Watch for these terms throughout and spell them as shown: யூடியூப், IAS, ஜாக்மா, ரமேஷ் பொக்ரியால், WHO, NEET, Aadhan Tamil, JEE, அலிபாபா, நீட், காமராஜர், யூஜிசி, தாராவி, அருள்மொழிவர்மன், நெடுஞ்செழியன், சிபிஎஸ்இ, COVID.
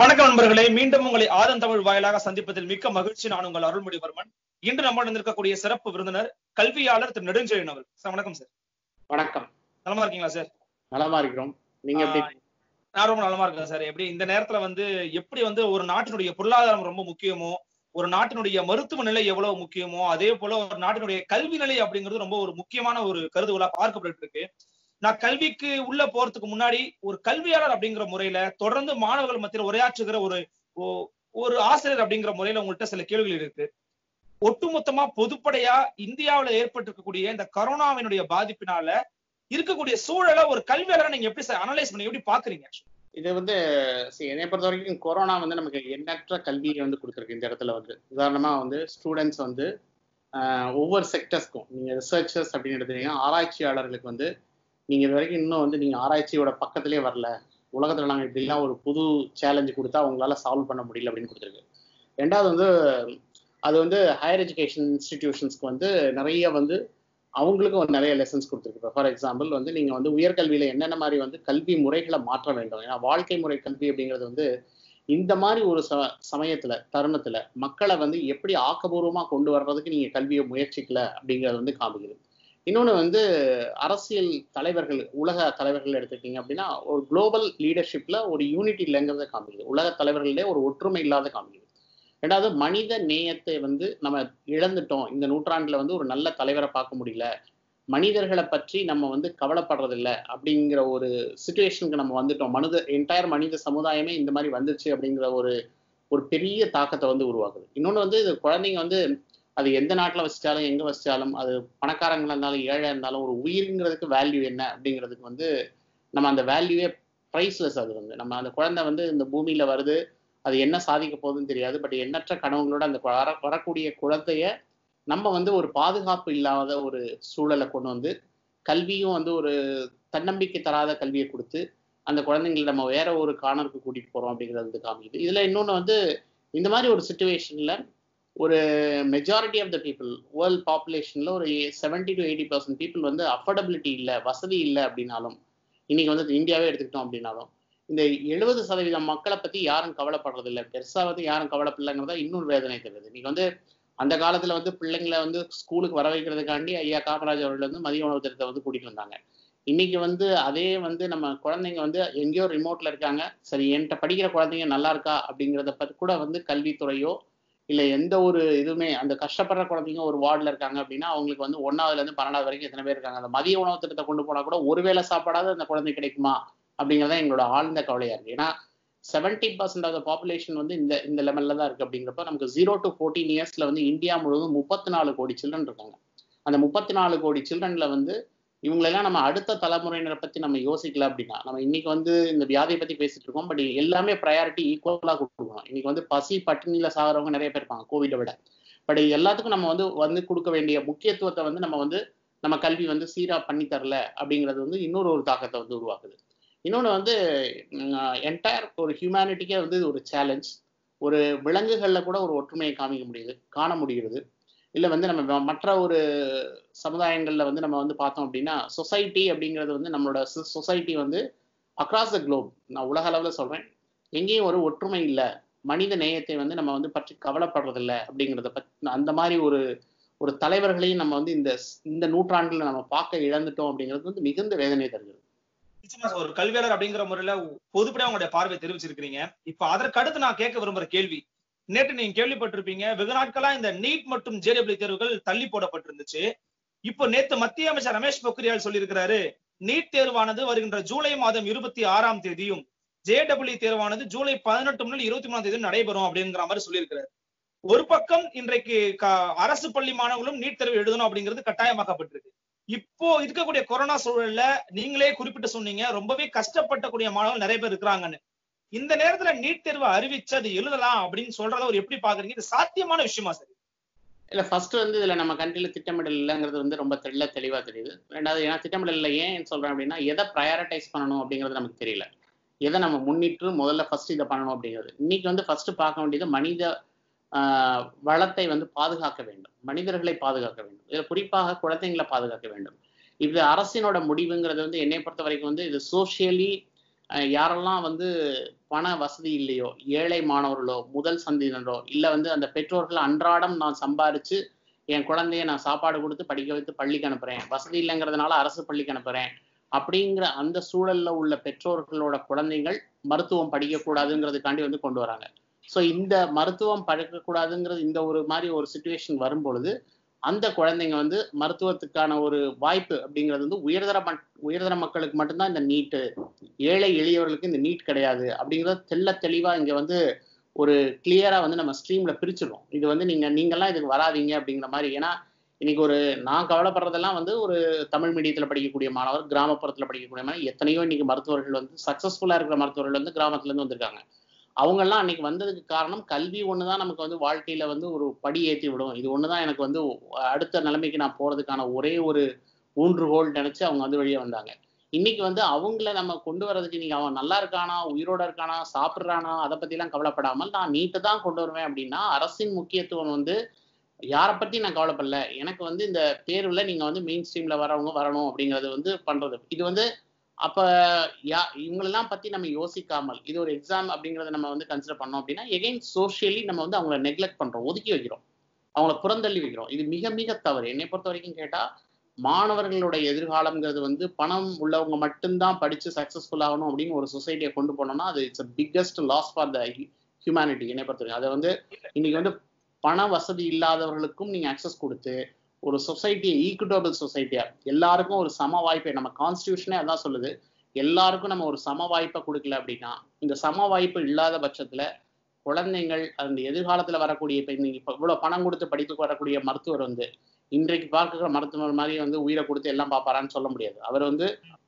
வணக்கம் நண்பர்களே, மீண்டும் உங்களை ஆதன் தமிழ் வாயிலாக சந்திப்பதில் மிக்க மகிழ்ச்சி. நான் உங்கள் அருள்மொழிவர்மன். இன்று நம்முடன் இருக்கக்கூடிய சிறப்பு விருந்தினர் கல்வியாளர் திரு நெடுஞ்செழியன் அவர். சார் வணக்கம். சார் வணக்கம். நலமா இருக்கீங்களா சார்? நலமா இருக்கிறோம். நீங்க எப்படி? நான் ரொம்ப நலமா இருக்கேன் சார். எப்படி இந்த நேரத்துல எப்படி ஒரு நாட்டினுடைய பொருளாதாரம் ரொம்ப முக்கியமோ, ஒரு நாட்டினுடைய மருத்துவ நிலை எவ்வளவு முக்கியமோ, அதே போல ஒரு நாட்டினுடைய கல்வி நிலை அப்படிங்கிறது ரொம்ப ஒரு முக்கியமான ஒரு கருதுகோளா பார்க்கப்பட்டு இருக்கு. நான் கல்விக்கு உள்ள போறதுக்கு முன்னாடி ஒரு கல்வியாளர் அப்படிங்கிற முறையில தொடர்ந்து மாணவர்கள் மத்தியில் உரையாற்றுகிற ஒரு ஆசிரியர் அப்படிங்கிற முறையில உங்கள்கிட்ட சில கேள்விகள் இருக்கு. ஒட்டுமொத்தமா பொதுப்படையா இந்தியாவில ஏற்பட்டிருக்கக்கூடிய இந்த கரோனாவினுடைய பாதிப்பினால இருக்கக்கூடிய சூழலை ஒரு கல்வியாளரை நீங்க எப்படி அனலைஸ் பண்ணி எப்படி பாக்குறீங்க? இது என்னை பொறுத்த வரைக்கும் கொரோனா நமக்கு எண்ணற்ற கல்வியை கொடுத்துருக்கு. இந்த இடத்துல உதாரணமா ஸ்டூடெண்ட்ஸ் ஒவ்வொரு செக்டர்ஸ்க்கும் நீங்க ரிசர்ச்சர்ஸ் அப்படின்னு எடுத்துக்கிட்டீங்கன்னா ஆராய்ச்சியாளர்களுக்கு நீங்கள் இது வரைக்கும் இன்னும் நீங்கள் ஆராய்ச்சியோட பக்கத்திலே வரல, உலகத்தில் நாங்கள் இப்படிலாம் ஒரு புது சேலஞ்சு கொடுத்தா அவங்களால சால்வ் பண்ண முடியல அப்படின்னு கொடுத்துருக்கு. ரெண்டாவது அது ஹையர் எஜுகேஷன் இன்ஸ்டிடியூஷன்ஸ்க்கு நிறைய அவங்களுக்கும் நிறைய லெசன்ஸ் கொடுத்துருக்கு. இப்போ ஃபார் எக்ஸாம்பிள் நீங்கள் உயர்கல்வியில் என்னென்ன மாதிரி கல்வி முறைகளை மாற்ற வேண்டும். ஏன்னா வாழ்க்கை முறை கல்வி அப்படிங்கிறது இந்த மாதிரி ஒரு சமயத்தில் தருணத்தில் மக்களை எப்படி ஆக்கபூர்வமாக கொண்டு வர்றதுக்கு நீங்கள் கல்வியை முயற்சிக்கல அப்படிங்கிறது காமிக்குது. இன்னொன்று அரசியல் தலைவர்கள், உலக தலைவர்கள் எடுத்துக்கிட்டிங்க அப்படின்னா ஒரு குளோபல் லீடர்ஷிப்பில் ஒரு யூனிட்டி இல்லைங்கிறத காமிக்குது. உலக தலைவர்களே ஒரு ஒற்றுமை இல்லாத காமிக்குது. ரெண்டாவது மனித நேயத்தை நம்ம இழந்துட்டோம். இந்த நூற்றாண்டில் ஒரு நல்ல தலைவரை பார்க்க முடியல, மனிதர்களை பற்றி நம்ம கவலைப்படுறதில்லை அப்படிங்கிற ஒரு சுச்சுவேஷனுக்கு நம்ம வந்துட்டோம். என்டையர் மனித சமுதாயமே இந்த மாதிரி வந்துருச்சு அப்படிங்கிற ஒரு பெரிய தாக்கத்தை உருவாக்குது. இன்னொன்று இது குழந்தைங்க அது எந்த நாட்டில் வசித்தாலும் எங்கே வசித்தாலும், அது பணக்காரங்களாக இருந்தாலும் ஏழை இருந்தாலும், ஒரு உயிருங்கிறதுக்கு வேல்யூ என்ன அப்படிங்கிறதுக்கு நம்ம அந்த வேல்யூவே ப்ரைஸ்லெஸ். அது நம்ம அந்த குழந்தை இந்த பூமியில் வருது, அது என்ன சாதிக்க போகுதுன்னு தெரியாது. பட் எண்ணற்ற கனவுகளோட அந்த வரக்கூடிய குழந்தைய நம்ம ஒரு பாதுகாப்பு இல்லாத ஒரு சூழலை கொண்டு கல்வியும் ஒரு தன்னம்பிக்கை தராத கல்வியை கொடுத்து அந்த குழந்தைங்களை நம்ம வேற ஒரு கார்னருக்கு கூட்டிகிட்டு போகிறோம் அப்படிங்கிறது காமிக்குது. இதில் இன்னொன்று இந்த மாதிரி ஒரு சுச்சுவேஷனில் ஒரு majority of the people, world பாப்புலேஷனில் ஒரு 70 to 80% பீப்புள் அஃபோர்டபிலிட்டி இல்லை, வசதி இல்லை அப்படின்னாலும், இன்னைக்கு இந்தியாவே எடுத்துக்கிட்டோம் அப்படின்னாலும், இந்த 70% மக்களை பற்றி யாரும் கவலைப்படுறது இல்லை, பெருசாக யாரும் கவலைப்படலைங்கிறதா இன்னொரு வேதனை தருது. இன்னைக்கு அந்த காலத்தில் பிள்ளைங்களை ஸ்கூலுக்கு வர வைக்கிறதுக்காண்டி ஐயா காமராஜர் அவர்கள் மதிய உணவு திட்டத்தை கூட்டிகிட்டு வந்தாங்க. இன்னைக்கு அதே நம்ம குழந்தைங்க எங்கேயோ ரிமோட்டில் இருக்காங்க. சரி, என்கிட்ட படிக்கிற குழந்தைங்க நல்லா இருக்கா அப்படிங்கிறத பற்றி கூட கல்வித்துறையோ இல்லை எந்த ஒரு இதுவுமே, அந்த கஷ்டப்படுற குழந்தைங்க ஒரு வார்டில் இருக்காங்க அப்படின்னா அவங்களுக்கு 1st to 12th வரைக்கும் எத்தனை பேர் இருக்காங்க. அந்த மதிய உணவு திட்டத்தை கொண்டு போனால் கூட ஒருவேளை சாப்பாடாவது அந்த குழந்தை கிடைக்குமா அப்படிங்கிறதான் எங்களோட ஆழ்ந்த கவலையாக இருக்குது. ஏன்னா 70% ஆஃப் த பாப்புலேஷன் இந்த லெவலில் தான் இருக்குது. அப்படிங்கிறப்ப நமக்கு 0 to 14 years இந்தியா முழுவதும் 34 கோடி சில்ட்ரன் இருக்காங்க. அந்த 34 கோடி சில்ட்ரனில் இவங்களெல்லாம் நம்ம அடுத்த தலைமுறையினரை பற்றி நம்ம யோசிக்கல அப்படின்னா, நம்ம இன்னைக்கு இந்த வியாதியை பற்றி பேசிட்டு இருக்கோம். பட் எல்லாமே ப்ரையாரிட்டி ஈக்குவலாக கொடுக்கணும். இன்னைக்கு பசி பட்டினியில் சாகிறவங்க நிறைய பேர் இருப்பாங்க கோவிடை விட. பட் எல்லாத்துக்கும் நம்ம கொடுக்க வேண்டிய முக்கியத்துவத்தை நம்ம நம்ம கல்வி சீராக பண்ணித்தரல அப்படிங்கிறது இன்னொரு ஒரு தாக்கத்தை உருவாக்குது. இன்னொன்று என்டையர் ஒரு ஹியூமனிட்டிக்கே ஒரு சேலஞ்ச். ஒரு விலங்குகளில் கூட ஒரு ஒற்றுமையை காண முடிகிறது. இல்லை நம்ம மற்ற ஒரு சமுதாயங்களில் நம்ம பார்த்தோம் அப்படின்னா சொசைட்டி அப்படிங்கிறது நம்மளோட சொசைட்டி அக்ராஸ் த குளோப், நான் உலக அளவில் சொல்கிறேன், எங்கேயும் ஒரு ஒற்றுமை இல்லை, மனித நேயத்தை நம்ம பற்றி கவலைப்படுறதில்ல அப்படிங்கிறத பற்றி அந்த மாதிரி ஒரு தலைவர்களையும் நம்ம இந்த நூற்றாண்டில் நம்ம பார்க்க இழந்துட்டோம் அப்படிங்கிறது மிகுந்த வேதனை தருகிறது. நிச்சயமா ஒரு கல்வியாளர் அப்படிங்கிற முறையில பொதுப்படையாக உங்களுடைய பார்வையை தெரிவிச்சிருக்கிறீங்க. இப்போ அதற்கடுத்து நான் கேட்க விரும்புகிற கேள்வி, நேற்று நீங்க கேள்விப்பட்டிருப்பீங்க, வெகு நாட்களா இந்த NEET மற்றும் JEE தேர்வுகள் தள்ளி போடப்பட்டிருந்துச்சு. இப்போ நேற்று மத்திய அமைச்சர் ரமேஷ் பொக்ரியால் சொல்லியிருக்கிறாரு, NEET தேர்வானது வருகின்ற ஜூலை மாதம் 26ஆம் தேதியும் JEE தேர்வானது ஜூலை 18 முதல் 23ஆம் தேதியும் நடைபெறும் அப்படிங்கிற மாதிரி சொல்லியிருக்கிறாரு. ஒரு பக்கம் இன்றைக்கு அரசு பள்ளி மாணவர்களும் NEET தேர்வு எழுதணும் அப்படிங்கிறது கட்டாயமாக்கப்பட்டிருக்கு. இப்போ இருக்கக்கூடிய கொரோனா சூழல்ல நீங்களே குறிப்பிட்டு சொன்னீங்க, ரொம்பவே கஷ்டப்படக்கூடிய மாணவர்கள் நிறைய பேர் இருக்கிறாங்கன்னு. இந்த நேரத்துல NEET தேர்வு அறிவிச்சது எழுதலாம் அப்படின்னு சொல்றத ஒரு எப்படி பாக்குறீங்க? இது சாத்தியமான விஷயமா? சரி இல்ல, ஃபர்ஸ்ட் இதுல நம்ம கண்ட்ரில திட்டமிடல் இல்லைங்கிறது ரொம்ப தெளிவா தெரியுது. ரெண்டாவது, ஏன்னா திட்டமிடல் இல்லை ஏன் சொல்றேன் அப்படின்னா, எதை ப்ரையாரிட்டைஸ் பண்ணணும் அப்படிங்கிறது நமக்கு தெரியல, எதை நம்ம முன்னிட்டு முதல்ல ஃபர்ஸ்ட் இதை பண்ணணும் அப்படிங்கிறது. இன்னைக்கு ஃபர்ஸ்ட் பார்க்க வேண்டியது மனித வளத்தை பாதுகாக்க வேண்டும், மனிதர்களை பாதுகாக்க வேண்டும், இதுல குறிப்பாக குழந்தைங்களை பாதுகாக்க வேண்டும். இது அரசினோட முடிவுங்கிறது என்னை பொறுத்த வரைக்கும் இது சோசியலி யாரெல்லாம் வந்து பண வசதி இல்லையோ, ஏழை மாணவர்களோ, முதல் சந்தினரோ, இல்லை வந்து அந்த பெற்றோர்கள் அன்றாடம் நான் சம்பாரித்து என் குழந்தைய நான் சாப்பாடு கொடுத்து படிக்க வைத்து பள்ளிக்கு அனுப்புகிறேன், வசதி இல்லைங்கிறதுனால அரசு பள்ளிக்கு அனுப்புகிறேன் அப்படிங்கிற அந்த சூழலில் உள்ள பெற்றோர்களோட குழந்தைகள் மருத்துவம் படிக்கக்கூடாதுங்கிறதுக்காண்டி வந்து கொண்டு வராங்க. ஸோ இந்த மருத்துவம் படிக்கக்கூடாதுங்கிறது இந்த ஒரு மாதிரி ஒரு சுச்சுவேஷன் வரும்பொழுது அந்த குழந்தைங்க வந்து மருத்துவத்துக்கான ஒரு வாய்ப்பு அப்படிங்கிறது வந்து உயர்தர மக்களுக்கு மட்டும்தான் இந்த நீட்டு, ஏழை எளியவர்களுக்கு இந்த நீட் கிடையாது அப்படிங்கிறத தெளிவாக இங்கே வந்து ஒரு கிளியராக வந்து நம்ம ஸ்ட்ரீமில் பிரிச்சிடும். இது வந்து நீங்கள்லாம் இதுக்கு வராதிங்க அப்படிங்கிற மாதிரி. ஏன்னா இன்னைக்கு நான் கவலைப்படுறதெல்லாம் வந்து ஒரு தமிழ் மீடியத்தில் படிக்கக்கூடிய மாணவர், கிராமப்புறத்தில் படிக்கக்கூடிய மாணவர் எத்தனையோ இன்னைக்கு மருத்துவர்கள் வந்து சக்ஸஸ்ஃபுல்லாக இருக்கிற மருத்துவர்கள் வந்து கிராமத்துலேருந்து வந்திருக்காங்க. அவங்கெல்லாம் அன்னைக்கு வந்ததுக்கு காரணம் கல்வி ஒன்று தான் நமக்கு வந்து வாழ்க்கையில வந்து ஒரு படி ஏற்றி விடும், இது ஒன்று தான் எனக்கு வந்து அடுத்த நிலைமைக்கு நான் போகிறதுக்கான ஒரே ஒரு ஊன்றுகோல் நினச்சி அவங்க வந்து வெளியே வந்தாங்க. இன்னைக்கு வந்து அவங்கள நம்ம கொண்டு வர்றதுக்கு இன்னைக்கு அவன் நல்லா இருக்கானா, உயிரோட இருக்கானா, சாப்பிட்றானா, அதை பற்றிலாம் கவலைப்படாமல் நான் நீட்டை தான் கொண்டு வருவேன் அப்படின்னா அரசின் முக்கியத்துவம் வந்து யாரை பற்றி நான் கவலைப்படல, எனக்கு வந்து இந்த தேர்வில் நீங்கள் வந்து மெயின் ஸ்ட்ரீமில் வரவங்க வரணும் அப்படிங்கிறது வந்து பண்ணுறது. இது வந்து அப்போ இவங்களெல்லாம் பற்றி நம்ம யோசிக்காமல் இது ஒரு எக்ஸாம் அப்படிங்கிறத நம்ம வந்து கன்சிடர் பண்ணோம் அப்படின்னா எகைன் சோஷியலி நம்ம வந்து அவங்கள நெக்லெக்ட் பண்ணுறோம், ஒதுக்கி வைக்கிறோம், அவங்கள புறந்தள்ளி வைக்கிறோம். இது மிக மிக தவறு. என்னை பொறுத்த வரைக்கும் கேட்டால் மாணவர்களுடைய எதிர்காலம்ங்கிறது வந்து பணம் உள்ளவங்க மட்டும்தான் படித்து சக்ஸஸ்ஃபுல் ஆகணும் அப்படின்னு ஒரு சொசைட்டியை கொண்டு போனோம்னா அது it's biggest loss for the humanity. என்னை பொறுத்த வரைக்கும் அதை வந்து இன்னைக்கு வந்து பண வசதி இல்லாதவர்களுக்கும் நீங்கள் அக்சஸ் கொடுத்து ஒரு சொசைட்டியை ஈக்குவட்டபிள் சொசைட்டியாக எல்லாருக்கும் ஒரு சம வாய்ப்பை, நம்ம கான்ஸ்டியூஷனே அதான் சொல்லுது, எல்லாருக்கும் நம்ம ஒரு சம வாய்ப்பை கொடுக்கல அப்படின்னா இந்த சம வாய்ப்பு இல்லாத பட்சத்தில் குழந்தைகள் அந்த எதிர்காலத்தில் வரக்கூடிய இப்போ நீங்கள் இப்போ இவ்வளோ பணம் கொடுத்து படிப்புக்கு வரக்கூடிய மருத்துவர் வந்து இன்றைக்கு பார்க்குற மருத்துவர் மாதிரி வந்து உயிரை கொடுத்து எல்லாம் பார்ப்பாரான்னு சொல்ல முடியாது. அவர் வந்து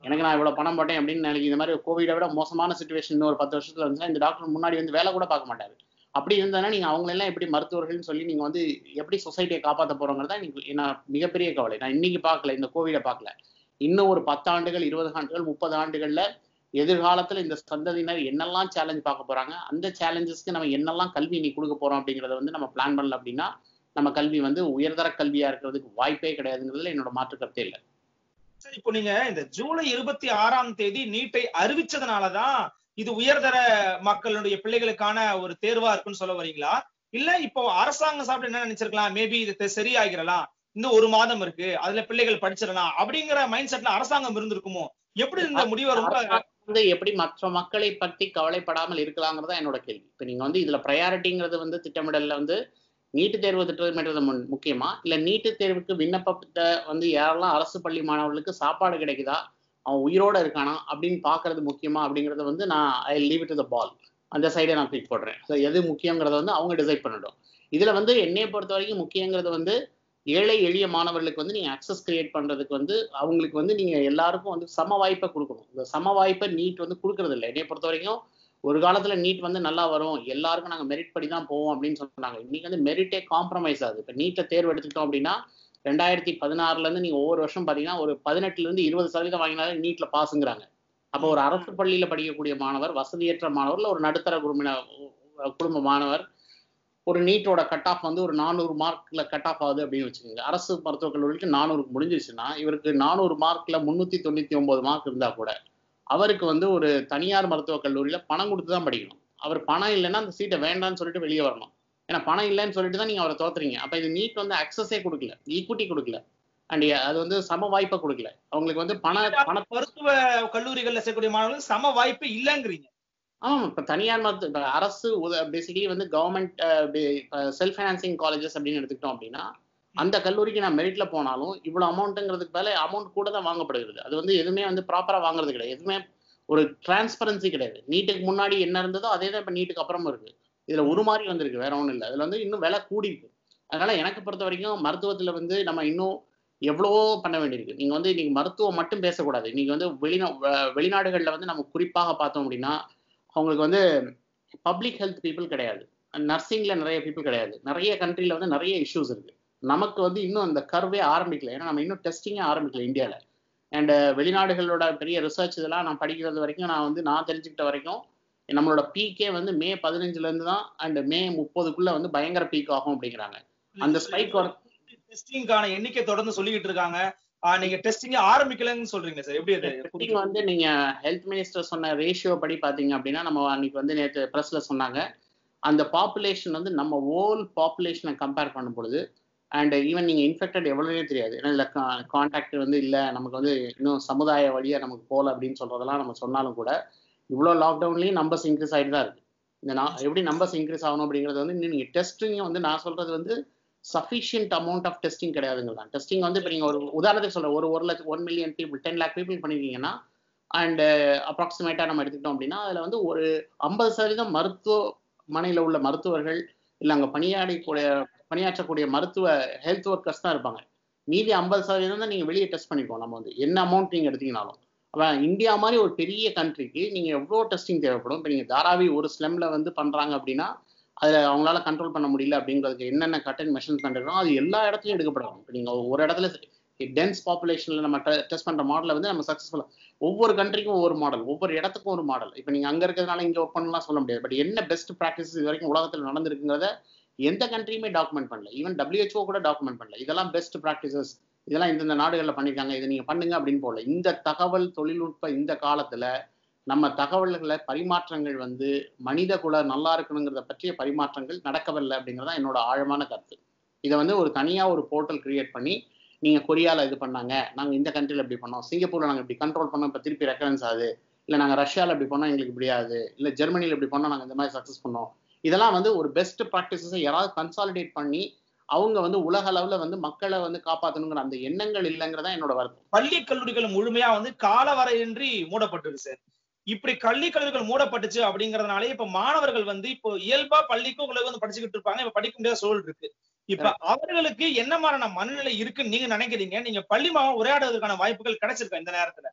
எனக்கு நான் இவ்வளோ பணம் போட்டேன் அப்படின்னு நினைக்கிற இந்த மாதிரி கோவிடை விட மோசமான சுச்சுவேஷன் இன்னும் ஒரு 10 வருஷத்தில் இருந்துச்சுன்னா இந்த டாக்டர் முன்னாடி வந்து வேலை கூட பார்க்க மாட்டார். அப்படி இருந்ததுன்னா நீங்கள் அவங்களெல்லாம் எப்படி மருத்துவர்கள்னு சொல்லி நீங்கள் வந்து எப்படி சொசைட்டியை காப்பாற்ற போகிறோங்கிறது தான் எனக்கு மிகப்பெரிய கவலை. நான் இன்னைக்கு பார்க்கல, இந்த கோவிடை பார்க்கல, இன்னும் ஒரு 10 ஆண்டுகள், 20 ஆண்டுகள், 30 ஆண்டுகளில் எதிர்காலத்தில் இந்த சந்ததியினர் என்னெல்லாம் சேலஞ்ச் பார்க்க போகிறாங்க, அந்த சேலஞ்சஸ்க்கு நம்ம என்னெல்லாம் கல்வி இன்னைக்கு கொடுக்க போகிறோம் அப்படிங்கிறத வந்து நம்ம பிளான் பண்ணல அப்படின்னா நம்ம கல்வி வந்து உயர்தர கல்வியாக இருக்கிறதுக்கு வாய்ப்பே கிடையாதுங்கிறதுல என்னோட மாற்று கருத்தே இல்லை. சரி, இப்போ நீங்க இந்த ஜூலை 26ஆம் தேதி நீட்டை அறிவிச்சதுனாலதான் இது உயர்தர மக்களுடைய பிள்ளைகளுக்கான ஒரு தேர்வா இருக்குன்னு சொல்ல வரீங்களா? இல்ல இப்போ அரசாங்கம் சாப்பிட்டு என்ன நினைச்சிருக்கலாம், மேபி இது சரியாகிறலாம், இன்னும் 1 மாதம் இருக்கு, அதுல பிள்ளைகள் படிச்சிடலாம் அப்படிங்கிற மைண்ட் செட்ல அரசாங்கம் இருந்திருக்குமோ? எப்படி இந்த முடிவை வந்து எப்படி மற்ற மக்களை பத்தி கவலைப்படாமல் இருக்கலாங்கிறதா என்னோட கேள்வி. இப்ப நீங்க வந்து இதுல ப்ரையாரிட்டிங்கிறது வந்து திட்டமிடல்ல வந்து நீட்டு தேர்வு திட்டமிடுறது முக்கியமா, இல்ல நீட்டு தேர்வுக்கு விண்ணப்பத்தை வந்து யாரெல்லாம் அரசு பள்ளி மாணவர்களுக்கு சாப்பாடு கிடைக்குதா, அவன் உயிரோட இருக்கானா அப்படின்னு பார்க்கறது முக்கியமா அப்படிங்கிறத வந்து நான் I leave it to the ball, அந்த சைடை நான் பிக் போடுறேன். ஸோ எது முக்கியங்கிறத வந்து அவங்க டிசைட் பண்ணிடும். இதில் வந்து என்னையை பொறுத்த வரைக்கும் முக்கியங்கிறது வந்து ஏழை எளிய மாணவர்களுக்கு வந்து நீங்கள் அக்சஸ் கிரியேட் பண்ணுறதுக்கு வந்து அவங்களுக்கு வந்து நீங்கள் எல்லாருக்கும் வந்து சம வாய்ப்பை கொடுக்கணும். இந்த சம வாய்ப்பை நீட் வந்து கொடுக்கறது இல்லை. என்னையை பொறுத்த வரைக்கும் ஒரு காலத்தில் நீட் வந்து நல்லா வரும், எல்லாருக்கும் நாங்கள் மெரிட் படி தான் போவோம் அப்படின்னு சொன்னாங்க. இன்றைக்கி வந்து மெரிட்டே காம்ப்ரமைஸ் ஆகுது. இப்போ நீட்டை தேர்வு எடுத்துக்கிட்டோம் அப்படின்னா 2016லேருந்து நீங்கள் ஒவ்வொரு வருஷம் பார்த்தீங்கன்னா ஒரு 18-20% வாங்கினாலும் நீட்டில் பாஸுங்கிறாங்க. அப்போ ஒரு அரசு பள்ளியில் படிக்கக்கூடிய மாணவர், வசதியற்ற மாணவரில் ஒரு நடுத்தர குடும்ப மாணவர், ஒரு நீட்டோட கட் ஆஃப் வந்து ஒரு 400 மார்க்கில் கட் ஆஃப் ஆகுது அப்படின்னு வச்சுக்கோங்க. அரசு மருத்துவக் கல்லூரிக்கு 400 முடிஞ்சிச்சுன்னா இவருக்கு 400 மார்க்கில் 399 மார்க் இருந்தால் கூட அவருக்கு வந்து ஒரு தனியார் மருத்துவக் கல்லூரியில் பணம் கொடுத்து தான் படிக்கணும். அவர் பணம் இல்லைன்னா அந்த சீட்டை வேண்டான்னு சொல்லிட்டு வெளியே வரணும். ஏன்னா பணம் இல்லைன்னு சொல்லிட்டு தான் நீங்கள் அவரை தோத்துறீங்க. அப்போ இது நீட் வந்து அக்சஸே கொடுக்கல, ஈக்குவிட்டி கொடுக்கல, அண்ட் அது வந்து சம வாய்ப்பை கொடுக்கல. அவங்களுக்கு வந்து பண மருத்துவ கல்லூரிகளில் சேர்க்கக்கூடிய மாணவர்கள் சம வாய்ப்பு இல்லைங்கிறீங்க. ஆமாம், இப்போ தனியார் மருத்துவ அரசு பேசிக்கலி வந்து கவர்மெண்ட் செல்ஃப் ஃபைனான்சிங் காலேஜஸ் அப்படின்னு எடுத்துக்கிட்டோம் அப்படின்னா அந்த கல்லூரிக்கு நான் மெரிட்ல போனாலும் இவ்வளோ அமௌண்ட்டுங்கிறதுக்கு மேலே அமௌண்ட் கூட தான் வாங்கப்படுகிறது. அது வந்து எதுவுமே வந்து ப்ராப்பராக வாங்குறது கிடையாது, எதுவுமே ஒரு டிரான்ஸ்பரன்சி கிடையாது. நீட்டுக்கு முன்னாடி என்ன இருந்ததோ அதே தான் இப்போ நீட்டுக்கு அப்புறமும் இருக்குது. இதில் ஒரு மாதிரி வந்திருக்கு, வேற ஒன்றும் இல்லை. அதில் வந்து இன்னும் விலை கூடியிருக்கு. அதனால எனக்கு பொறுத்த வரைக்கும் மருத்துவத்தில் வந்து நம்ம இன்னும் எவ்வளவோ பண்ண வேண்டியிருக்கு. நீங்கள் வந்து இன்னைக்கு மருத்துவம் மட்டும் பேசக்கூடாது. இன்னைக்கு வந்து வெளிநாடுகளில் வந்து நம்ம குறிப்பாக பார்த்தோம் அப்படின்னா அவங்களுக்கு வந்து பப்ளிக் ஹெல்த் பீப்புள் கிடையாது, நர்சிங்கில் நிறைய பீப்புள் கிடையாது, நிறைய கண்ட்ரியில் வந்து நிறைய இஷ்யூஸ் இருக்குது. நமக்கு வந்து இன்னும் அந்த கர்வே ஆரம்பிக்கல, ஏன்னா நம்ம இன்னும் டெஸ்டிங்கே ஆரம்பிக்கல இந்தியாவில். அண்ட் வெளிநாடுகளோட பெரிய ரிசர்ச் இதெல்லாம் நான் படிக்கிறது வரைக்கும் நான் தெரிஞ்சுக்கிட்ட வரைக்கும் நம்மளோட பீக்கே வந்து மே 15லேருந்து தான் அண்ட் மே 30க்குள்ள வந்து பயங்கர பீக் ஆகும் அப்படிங்கிறாங்க. அந்த ஸ்பைக் எண்ணிக்கை தொடர்ந்து சொல்லிக்கிட்டு இருக்காங்க. நீங்க டெஸ்டிங் ஆரம்பிக்கலன்னு சொல்றீங்க சார், எப்படி அது டெஸ்டிங் வந்து நீங்க ஹெல்த் மினிஸ்டர் சொன்ன ரேஷியோ படி பாத்தீங்க அப்படின்னா நம்ம அன்னைக்கு வந்து நேற்று பிரஸ்ல சொன்னாங்க, அந்த பாப்புலேஷன் வந்து நம்ம ஹோல் பாப்புலேஷனை கம்பேர் பண்ணும்பொழுது அண்ட் ஈவன் நீங்கள் இன்ஃபெக்டட் எவ்வளோனே தெரியாது, ஏன்னா இதில் கான்டாக்ட் வந்து இல்லை, நமக்கு வந்து இன்னும் சமுதாய வழியாக நமக்கு போகல அப்படின்னு சொல்கிறதெல்லாம் நம்ம சொன்னாலும் கூட இவ்வளோ லாக்டவுன்லேயும் நம்பர்ஸ் இன்க்ரீஸ் ஆகிட்டு தான் இருக்குது. இந்த எப்படி நம்பர்ஸ் இன்க்ரீஸ் ஆகணும் அப்படிங்கிறது வந்து இன்னும் நீங்கள் டெஸ்டிங்கை வந்து நான் சொல்கிறது வந்து சஃபிஷியன்ட் அமௌண்ட் ஆஃப் டெஸ்டிங் கிடையாதுங்களா. டெஸ்டிங் வந்து இப்போ நீங்கள் ஒரு உதாரணத்துக்கு சொல்கிறேன், ஒரு 1 மில்லியன் பீப்புள் 10 லேக் பீப்புள் பண்ணியிருக்கீங்கன்னா அண்ட் அப்ராக்சிமேட்டாக நம்ம எடுத்துக்கிட்டோம் அப்படின்னா அதில் வந்து ஒரு 50% மனையில் உள்ள மருத்துவர்கள் இல்லை அங்கே பணியாற்றக்கூடிய மருத்துவ ஹெல்த் ஒர்க்கர்ஸ் தான் இருப்பாங்க. மீதி 50% தான் நீங்கள் வெளியே டெஸ்ட் பண்ணிக்கோங்க. நம்ம வந்து என்ன அமௌண்ட் நீங்கள் எடுத்தீங்கனாலும் அப்போ இந்தியா மாதிரி ஒரு பெரிய கண்ட்ரிக்கு நீங்கள் எவ்வளோ டெஸ்டிங் தேவைப்படும். இப்போ நீங்கள் தாராவி ஒரு ஸ்லெம்மில் வந்து பண்ணுறாங்க அப்படின்னா அதில் அவங்களால கண்ட்ரோல் பண்ண முடியல அப்படிங்கிறதுக்கு என்னென்ன கட்டன் மெஷர்ஸ் கண்டிருக்கோம் அது எல்லா இடத்துலையும் எடுக்கப்படும். இப்போ நீங்கள் ஒரு இடத்துல டென்ஸ் பாப்புலேஷனில் நம்ம டெஸ்ட் பண்ணுற மாடலை வந்து நம்ம சக்ஸஸ்ஃபுல்லாக ஒவ்வொரு கண்ட்ரிக்கும் ஒவ்வொரு மாடல், ஒவ்வொரு இடத்துக்கும் ஒரு மாடல். இப்போ நீங்கள் அங்கே இருக்கிறதுனால இங்கே ஒர்க் பண்ணலாம் சொல்ல முடியாது. பட் என்ன பெஸ்ட் ப்ராக்டிஸ் இது வரைக்கும் உலகத்தில் நடந்திருக்குங்கிறத எந்த கண்ட்ரியுமே டாக்குமெண்ட் பண்ணல, ஈவன் WHO கூட டாக்குமெண்ட் பண்ணல. இதெல்லாம் பெஸ்ட் ப்ராக்டிசஸ், இதெல்லாம் இந்தந்த நாடுகளில் பண்ணியிருக்காங்க, இதை நீங்கள் பண்ணுங்க அப்படின்னு போகல. இந்த தகவல் தொழில்நுட்ப இந்த காலத்தில் நம்ம தகவல்களை பரிமாற்றங்கள் வந்து மனித குல நல்லா இருக்கணுங்கிறத பற்றிய பரிமாற்றங்கள் நடக்கவில்லை அப்படிங்கிறது தான் என்னோட ஆழமான கருத்து. இதை வந்து ஒரு தனியாக ஒரு போர்ட்டல் கிரியேட் பண்ணி நீங்கள் கொரியாவில் இது பண்ணாங்க, நாங்கள் இந்த கண்ட்ரியில் எப்படி பண்ணோம், சிங்கப்பூரில் நாங்கள் இப்படி கண்ட்ரோல் பண்ணோம் இப்போ திருப்பி ரெக்கரன்ஸ் ஆகுது, இல்லை நாங்கள் ரஷ்யாவில் இப்படி பண்ணோம் எங்களுக்கு இப்படி ஆகுது, இல்லை ஜெர்மனியில் இப்படி பண்ணோம் நாங்கள் இந்த மாதிரி சக்ஸஸ் பண்ணோம், இதெல்லாம் வந்து ஒரு பெஸ்ட் ப்ராக்டிசஸை யாராவது கன்சாலிடேட் பண்ணி அவங்க வந்து உலக அளவில் வந்து மக்களை வந்து காப்பாற்றணுங்கிற அந்த எண்ணங்கள் இல்லைங்கிறதா என்னோட வருத்தம். பள்ளி கல்லூரிகள் முழுமையாக வந்து காலவரையின்றி மூடப்பட்டிருக்கு சார். இப்படி கல்வி கல்லூரிகள் மூடப்பட்டுச்சு அப்படிங்கிறதுனாலே இப்போ மாணவர்கள் வந்து இப்போ இயல்பா பள்ளிக்கும் உங்களுக்கு வந்து படிச்சுக்கிட்டு இருப்பாங்க, இப்போ படிக்க முடியாத சூழல் இருக்கு. இப்ப அவர்களுக்கு என்ன மாதிரியான மனநிலை இருக்குன்னு நீங்க நினைக்கிறீங்க? நீங்க பள்ளி மாணவர்கள் உரையாடுவதற்கான வாய்ப்புகள் கிடைச்சிருக்கோம் இந்த நேரத்துல?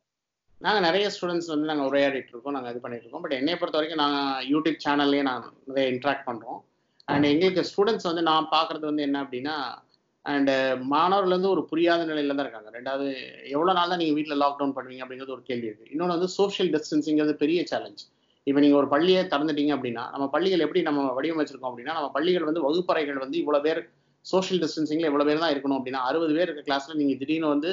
நாங்க நிறைய ஸ்டூடெண்ட்ஸ் வந்து நாங்க உரையாடிட்டு இருக்கோம், நாங்க இது பண்ணிட்டு இருக்கோம். பட் என்னைய பொறுத்த வரைக்கும் நாங்க யூடியூப் சேனல்லே நான் நிறைய இன்ட்ராக்ட் பண்றோம். அண்ட் எங்களுக்கு ஸ்டூடெண்ட்ஸ் வந்து நான் பாக்குறது வந்து என்ன அப்படின்னா அண்ட் மாணவர்கள் வந்து ஒரு புரியாத நிலையில தான் இருக்காங்க. ரெண்டாவது எவ்வளவு நாள் தான் நீங்க வீட்டுல லாக்டவுன் பண்ணுவீங்க அப்படிங்கிறது ஒரு கேள்வி இருக்கு. இன்னொன்று வந்து சோசியல் டிஸ்டன்சிங்கிறது பெரிய சேலஞ்ச். இப்போ நீங்கள் ஒரு பள்ளியை திறந்துட்டீங்க அப்படின்னா நம்ம பள்ளிகள் எப்படி நம்ம வடிவமைச்சிருக்கோம் அப்படின்னா நம்ம பள்ளிகள் வந்து வகுப்பறைகள் வந்து இவ்வளோ பேர் சோஷியல் டிஸ்டன்சிங்கில் இவ்வளோ பேர் தான் இருக்கணும் அப்படின்னா 60 பேர் இருக்க கிளாஸில் நீங்கள் திடீர்னு வந்து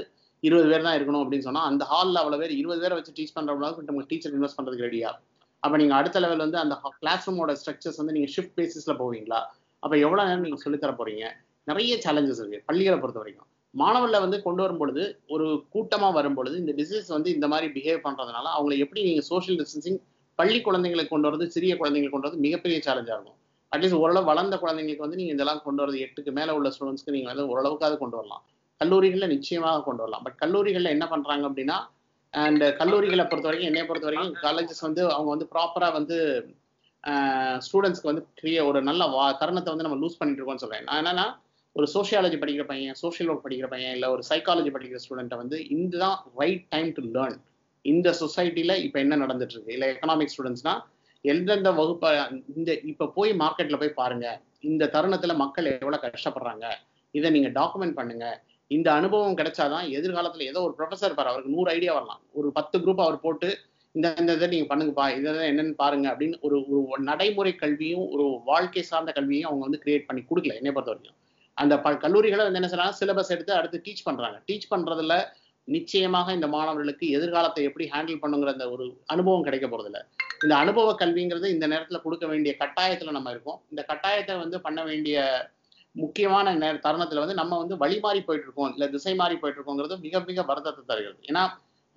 20 பேர் தான் இருக்கணும் அப்படின்னு சொன்னால் அந்த ஹாலில் அவ்வளோ பேர் 20 பேரை வச்சு டீச் பண்ணுறவங்களாவது நம்ம டீச்சர் இன்வெஸ்ட் பண்ணுறதுக்கு ரெடியாக. அப்போ நீங்கள் அடுத்த லெவல் வந்து அந்த கிளாஸ் ரூமோட ஸ்ட்ரக்சர்ஸ் வந்து நீங்கள் ஷிஃப்ட் பேசிஸில் போவீங்களா? அப்போ எவ்வளோ நேரம் நீங்கள் சொல்லித்தர போகிறீங்க? நிறைய சேலஞ்சஸ் இருக்குது பள்ளிகளை பொறுத்த வரைக்கும். மாணவர்கள் வந்து கொண்டு வரும்பொழுது ஒரு கூட்டமாக வரும்பொழுது இந்த டிசீஸ் வந்து இந்த மாதிரி பிஹேவ் பண்ணுறதுனால அவங்களை எப்படி நீங்கள் சோஷியல் டிஸ்டன்சிங் பள்ளி குழந்தைங்களுக்கு கொண்டு வரது, சிறிய குழந்தைங்களுக்கு கொண்டு வரது மிகப்பெரிய சேலஞ்சாக இருக்கும். அட்லீஸ்ட் ஓரளவு வளர்ந்த குழந்தைங்களுக்கு வந்து நீங்கள் இதெல்லாம் கொண்டு வரது 8க்கு மேலே உள்ள ஸ்டூடெண்ட்ஸ்க்கு நீங்கள் வந்து ஓரளவுக்காக கொண்டு வரலாம், கல்லூரிகளில் நிச்சயமாக கொண்டு வரலாம். பட் கல்லூரிகளில் என்ன பண்ணுறாங்க அப்படின்னா அண்ட் கல்லூரிகளை பொறுத்த வரைக்கும் என்னை பொறுத்த வரைக்கும் காலேஜஸ் வந்து அவங்க வந்து ப்ராப்பராக வந்து ஸ்டூடெண்ட்ஸ்க்கு வந்து ஒரு நல்ல தருணத்தை வந்து நம்ம லூஸ் பண்ணிட்டு இருக்கோம்னு சொல்கிறேன். நான் என்னன்னா ஒரு சோஷியாலஜி படிக்கிற பையன், சோஷியல் ஒர்க் படிக்கிற பையன், இல்லை ஒரு சைக்காலஜி படிக்கிற ஸ்டூடெண்ட்டை வந்து இதுதான் ரைட் டைம் டு லேர்ன். இந்த சொசைட்டியில் இப்போ என்ன நடந்துட்டு இருக்கு, இல்லை எக்கனாமிக் ஸ்டூடெண்ட்ஸ்னா எந்தெந்த வகுப்பை இந்த இப்போ போய் மார்க்கெட்டில் போய் பாருங்கள், இந்த தருணத்தில் மக்கள் எவ்வளோ கஷ்டப்படுறாங்க, இதை நீங்கள் டாக்குமெண்ட் பண்ணுங்கள். இந்த அனுபவம் கிடைச்சாதான் எதிர்காலத்தில் ஏதோ ஒரு ப்ரொஃபஸர் இருப்பார், அவருக்கு 100 ஐடியா வரலாம், ஒரு 10 குரூப் அவர் போட்டு இந்த இதை நீங்கள் பண்ணுங்கப்பா, இதை என்னென்னு பாருங்கள் அப்படின்னு ஒரு நடைமுறை கல்வியும் ஒரு வாழ்க்கை சார்ந்த கல்வியும் அவங்க வந்து கிரியேட் பண்ணி கொடுக்கல என்னை பொறுத்த வரைக்கும். அந்த கல்லூரிகளை வந்து என்ன செய்யலாம், சிலபஸ் எடுத்து அடுத்து டீச் பண்ணுறாங்க. டீச் பண்ணுறதுல நிச்சயமாக இந்த மாணவர்களுக்கு எதிர்காலத்தை எப்படி ஹேண்டில் பண்ணுங்கிற அந்த ஒரு அனுபவம் கிடைக்க போறதில்ல. இந்த அனுபவ கல்விங்கிறது இந்த நேரத்தில் கொடுக்க வேண்டிய கட்டாயத்தில் நம்ம இருக்கோம். இந்த கட்டாயத்தை வந்து பண்ண வேண்டிய முக்கியமான தருணத்தில் வந்து நம்ம வந்து வழி மாறி போயிட்டு இருக்கோம், இல்லை திசை மாறி போயிட்டு இருக்கோங்கிறது மிக மிக வருத்தத்தை தருகிறது. ஏன்னா